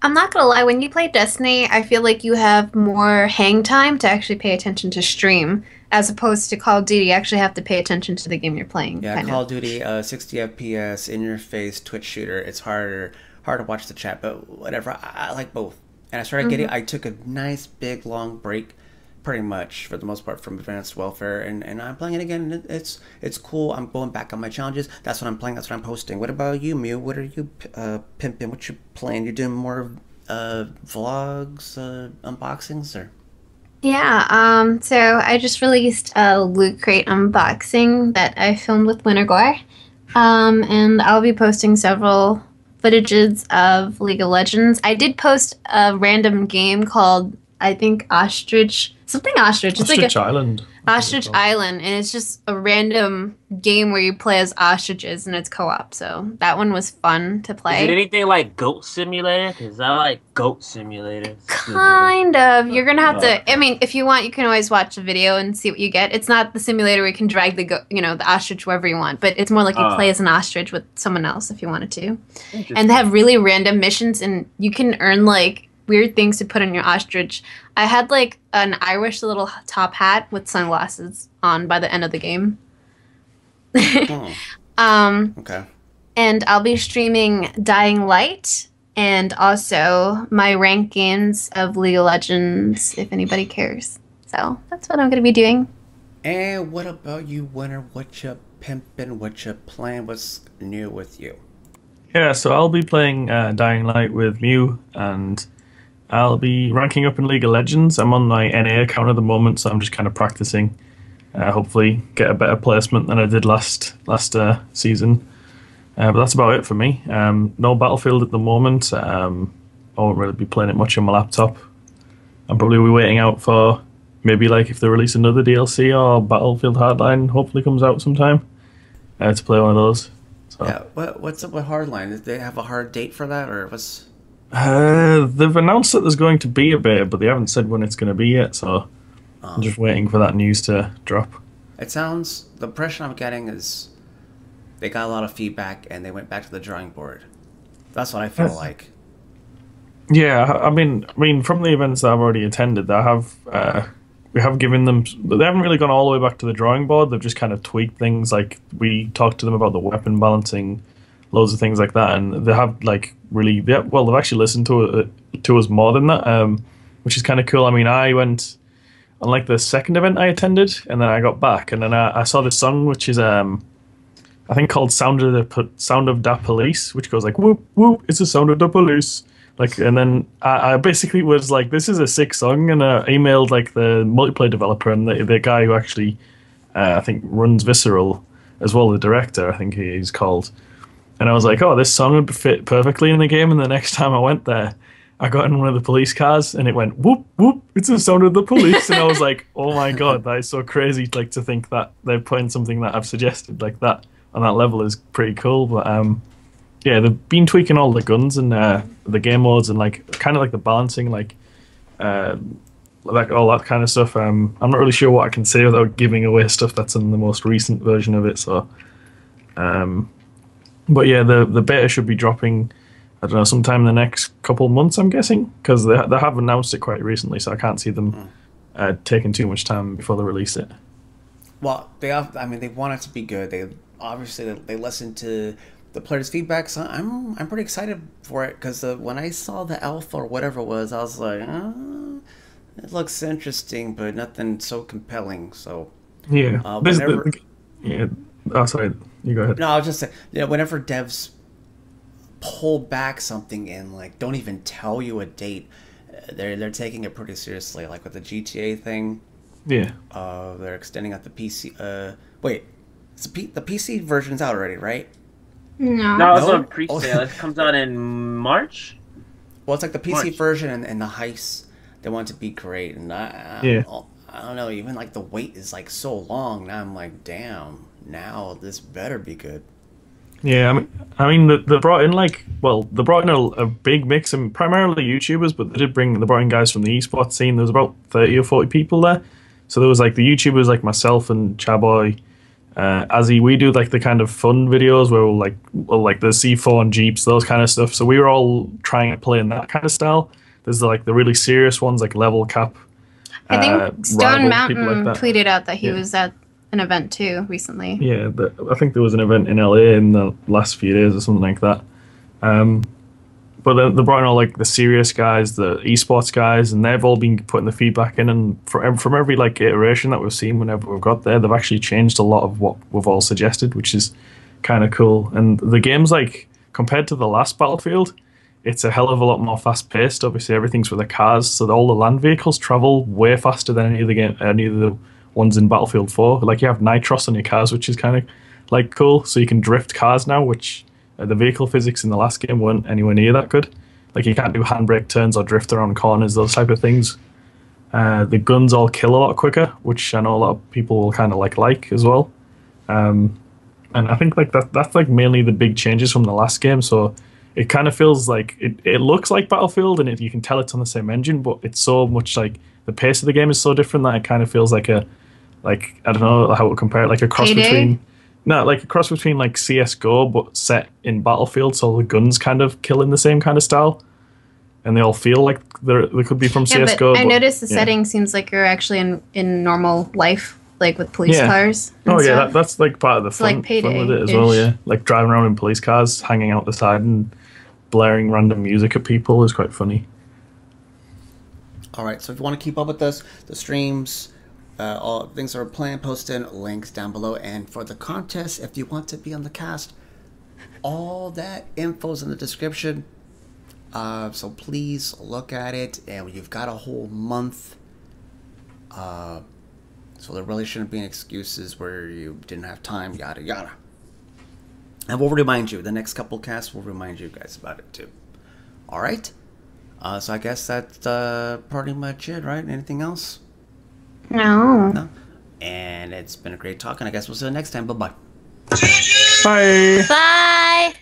I'm not gonna lie, when you play Destiny, I feel like you have more hang time to actually pay attention to stream, as opposed to Call of Duty. You actually have to pay attention to the game you're playing. Yeah, Call of Duty, 60 FPS, in your face, Twitch shooter. It's hard to watch the chat, but whatever. I like both, and I started getting. I took a nice big long break, pretty much for the most part, from Advanced Warfare, and I'm playing it again, and it's cool. I'm going back on my challenges. That's what I'm playing. That's what I'm posting. What about you, Mew? What are you pimping? What you playing? You're doing more vlogs, unboxings, or? Yeah. So I just released a loot crate unboxing that I filmed with Winnegor, and I'll be posting several footages of League of Legends. I did post a random game called, I think, Ostrich. It's Ostrich Island. Ostrich Island, and it's just a random game where you play as ostriches, and it's co-op, so that one was fun to play. Is it anything like Goat Simulator? Because I like Goat Simulator. Kind of. You're going to have to, I mean, if you want, you can always watch a video and see what you get. It's not the simulator where you can drag the ostrich wherever you want, but it's more like you play as an ostrich with someone else if you wanted to. And they have really random missions, and you can earn, like, weird things to put on your ostrich. I had like an Irish little top hat with sunglasses on by the end of the game. Oh. Okay. And I'll be streaming Dying Light and also my rankings of League of Legends if anybody cares. So that's what I'm going to be doing. And what about you, Winter? What you pimping? What you playing? What's new with you? Yeah, so I'll be playing Dying Light with Mew, and I'll be ranking up in League of Legends. I'm on my NA account at the moment, so I'm just kind of practicing. Hopefully get a better placement than I did last season. But that's about it for me. No Battlefield at the moment. I won't really be playing it much on my laptop. I'm probably be waiting out for maybe like if they release another DLC or Battlefield Hardline hopefully comes out sometime to play one of those. So. Yeah, what's up with Hardline? Did they have a hard date for that, or what's... they've announced that there's going to be a beta, but they haven't said when it's going to be yet, so I'm just waiting for that news to drop. It sounds... The impression I'm getting is they got a lot of feedback and they went back to the drawing board. That's what I feel like. Yeah, I mean, from the events that I've already attended, we have given them... They haven't really gone all the way back to the drawing board. They've just kind of tweaked things. Like, we talked to them about the weapon balancing, loads of things like that, and they have like really... they've actually listened to us more than that, which is kind of cool. I mean, I went on like the second event I attended, and then I got back, and then I saw this song, which is I think called Sound of Da Police, which goes like whoop whoop, it's the sound of the police. Like, and then I basically was like, this is a sick song, and I emailed like the multiplayer developer and the guy who actually I think runs Visceral as well, the director, I think he's called. And I was like, oh, this song would fit perfectly in the game. And the next time I went there, I got in one of the police cars and it went whoop whoop, it's the sound of the police. And I was like, oh my god, that is so crazy. Like, to think that they're putting something that I've suggested like that on that level is pretty cool. But yeah, they've been tweaking all the guns and the game modes and like kind of like the balancing, like all that kind of stuff. I'm not really sure what I can say without giving away stuff that's in the most recent version of it. So, but yeah, the beta should be dropping, I don't know, sometime in the next couple months, I'm guessing, because they have announced it quite recently. So I can't see them taking too much time before they release it. Well, they want it to be good. They obviously they listen to the players' feedback, so I'm pretty excited for it, because when I saw the alpha or whatever it was, I was like, it looks interesting, but nothing so compelling. So yeah, whenever, yeah. Oh, sorry, you go ahead. No, I was just saying, you know, whenever devs pull back something and like don't even tell you a date, they're taking it pretty seriously. Like with the GTA thing. Yeah. They're extending out the PC. Wait, the PC version's out already, right? No. No, it's on pre-sale. It comes out in March. Well, it's like the PC version and the heist. They want it to be great, and I don't know. Even like the wait is like so long. Now I'm like, damn. Now this better be good. Yeah, I mean, they brought in like, well, they brought in a big mix, and primarily YouTubers, but they brought in guys from the esports scene. There was about 30 or 40 people there, so there was like the YouTubers like myself and Chaboy, Azzy. We do like the kind of fun videos where we'll like the C4 and Jeeps, those kind of stuff. So we were all trying to play in that kind of style. There's like the really serious ones like Level Cap. I think Stone Mountain tweeted out that he was at an event too recently. Yeah, I think there was an event in LA in the last few days or something like that. But they brought in all like the serious guys, the esports guys, and they've all been putting the feedback in. And from every like iteration that we've seen, whenever we've got there, they've actually changed a lot of what we've all suggested, which is kind of cool. And the game's like, compared to the last Battlefield, it's a hell of a lot more fast-paced. Obviously, everything's with the cars, so all the land vehicles travel way faster than any of the ones in Battlefield 4. Like, you have nitrous on your cars, which is kind of like cool. So you can drift cars now, which the vehicle physics in the last game weren't anywhere near that good. Like, you can't do handbrake turns or drift around corners, those type of things. The guns all kill a lot quicker, which I know a lot of people will kind of like as well. And I think like that's like mainly the big changes from the last game. So it kind of feels like it looks like Battlefield, and you can tell it's on the same engine, but it's so much like the pace of the game is so different that it kind of feels like a, like, I don't know how to compare it, like a cross between... No, like a cross between like CSGO, but set in Battlefield, so the guns kind of kill in the same kind of style. And they all feel like they could be from CSGO. But I noticed the setting seems like you're actually in normal life, like with police cars. Oh yeah, that's like part of the fun, like Payday fun with it as well, yeah. Like driving around in police cars, hanging out the side and blaring random music at people is quite funny. All right, so if you want to keep up with us, the streams, all things that are planned, posted, links down below. And for the contest, if you want to be on the cast, all that info's in the description. So please look at it. And you've got a whole month. So there really shouldn't be any excuses where you didn't have time, yada, yada. And we'll remind you. The next couple casts will remind you guys about it, too. All right? So I guess that's pretty much it, right? Anything else? No. No. And it's been a great talk, and I guess we'll see you next time. Bye-bye. Bye. Bye.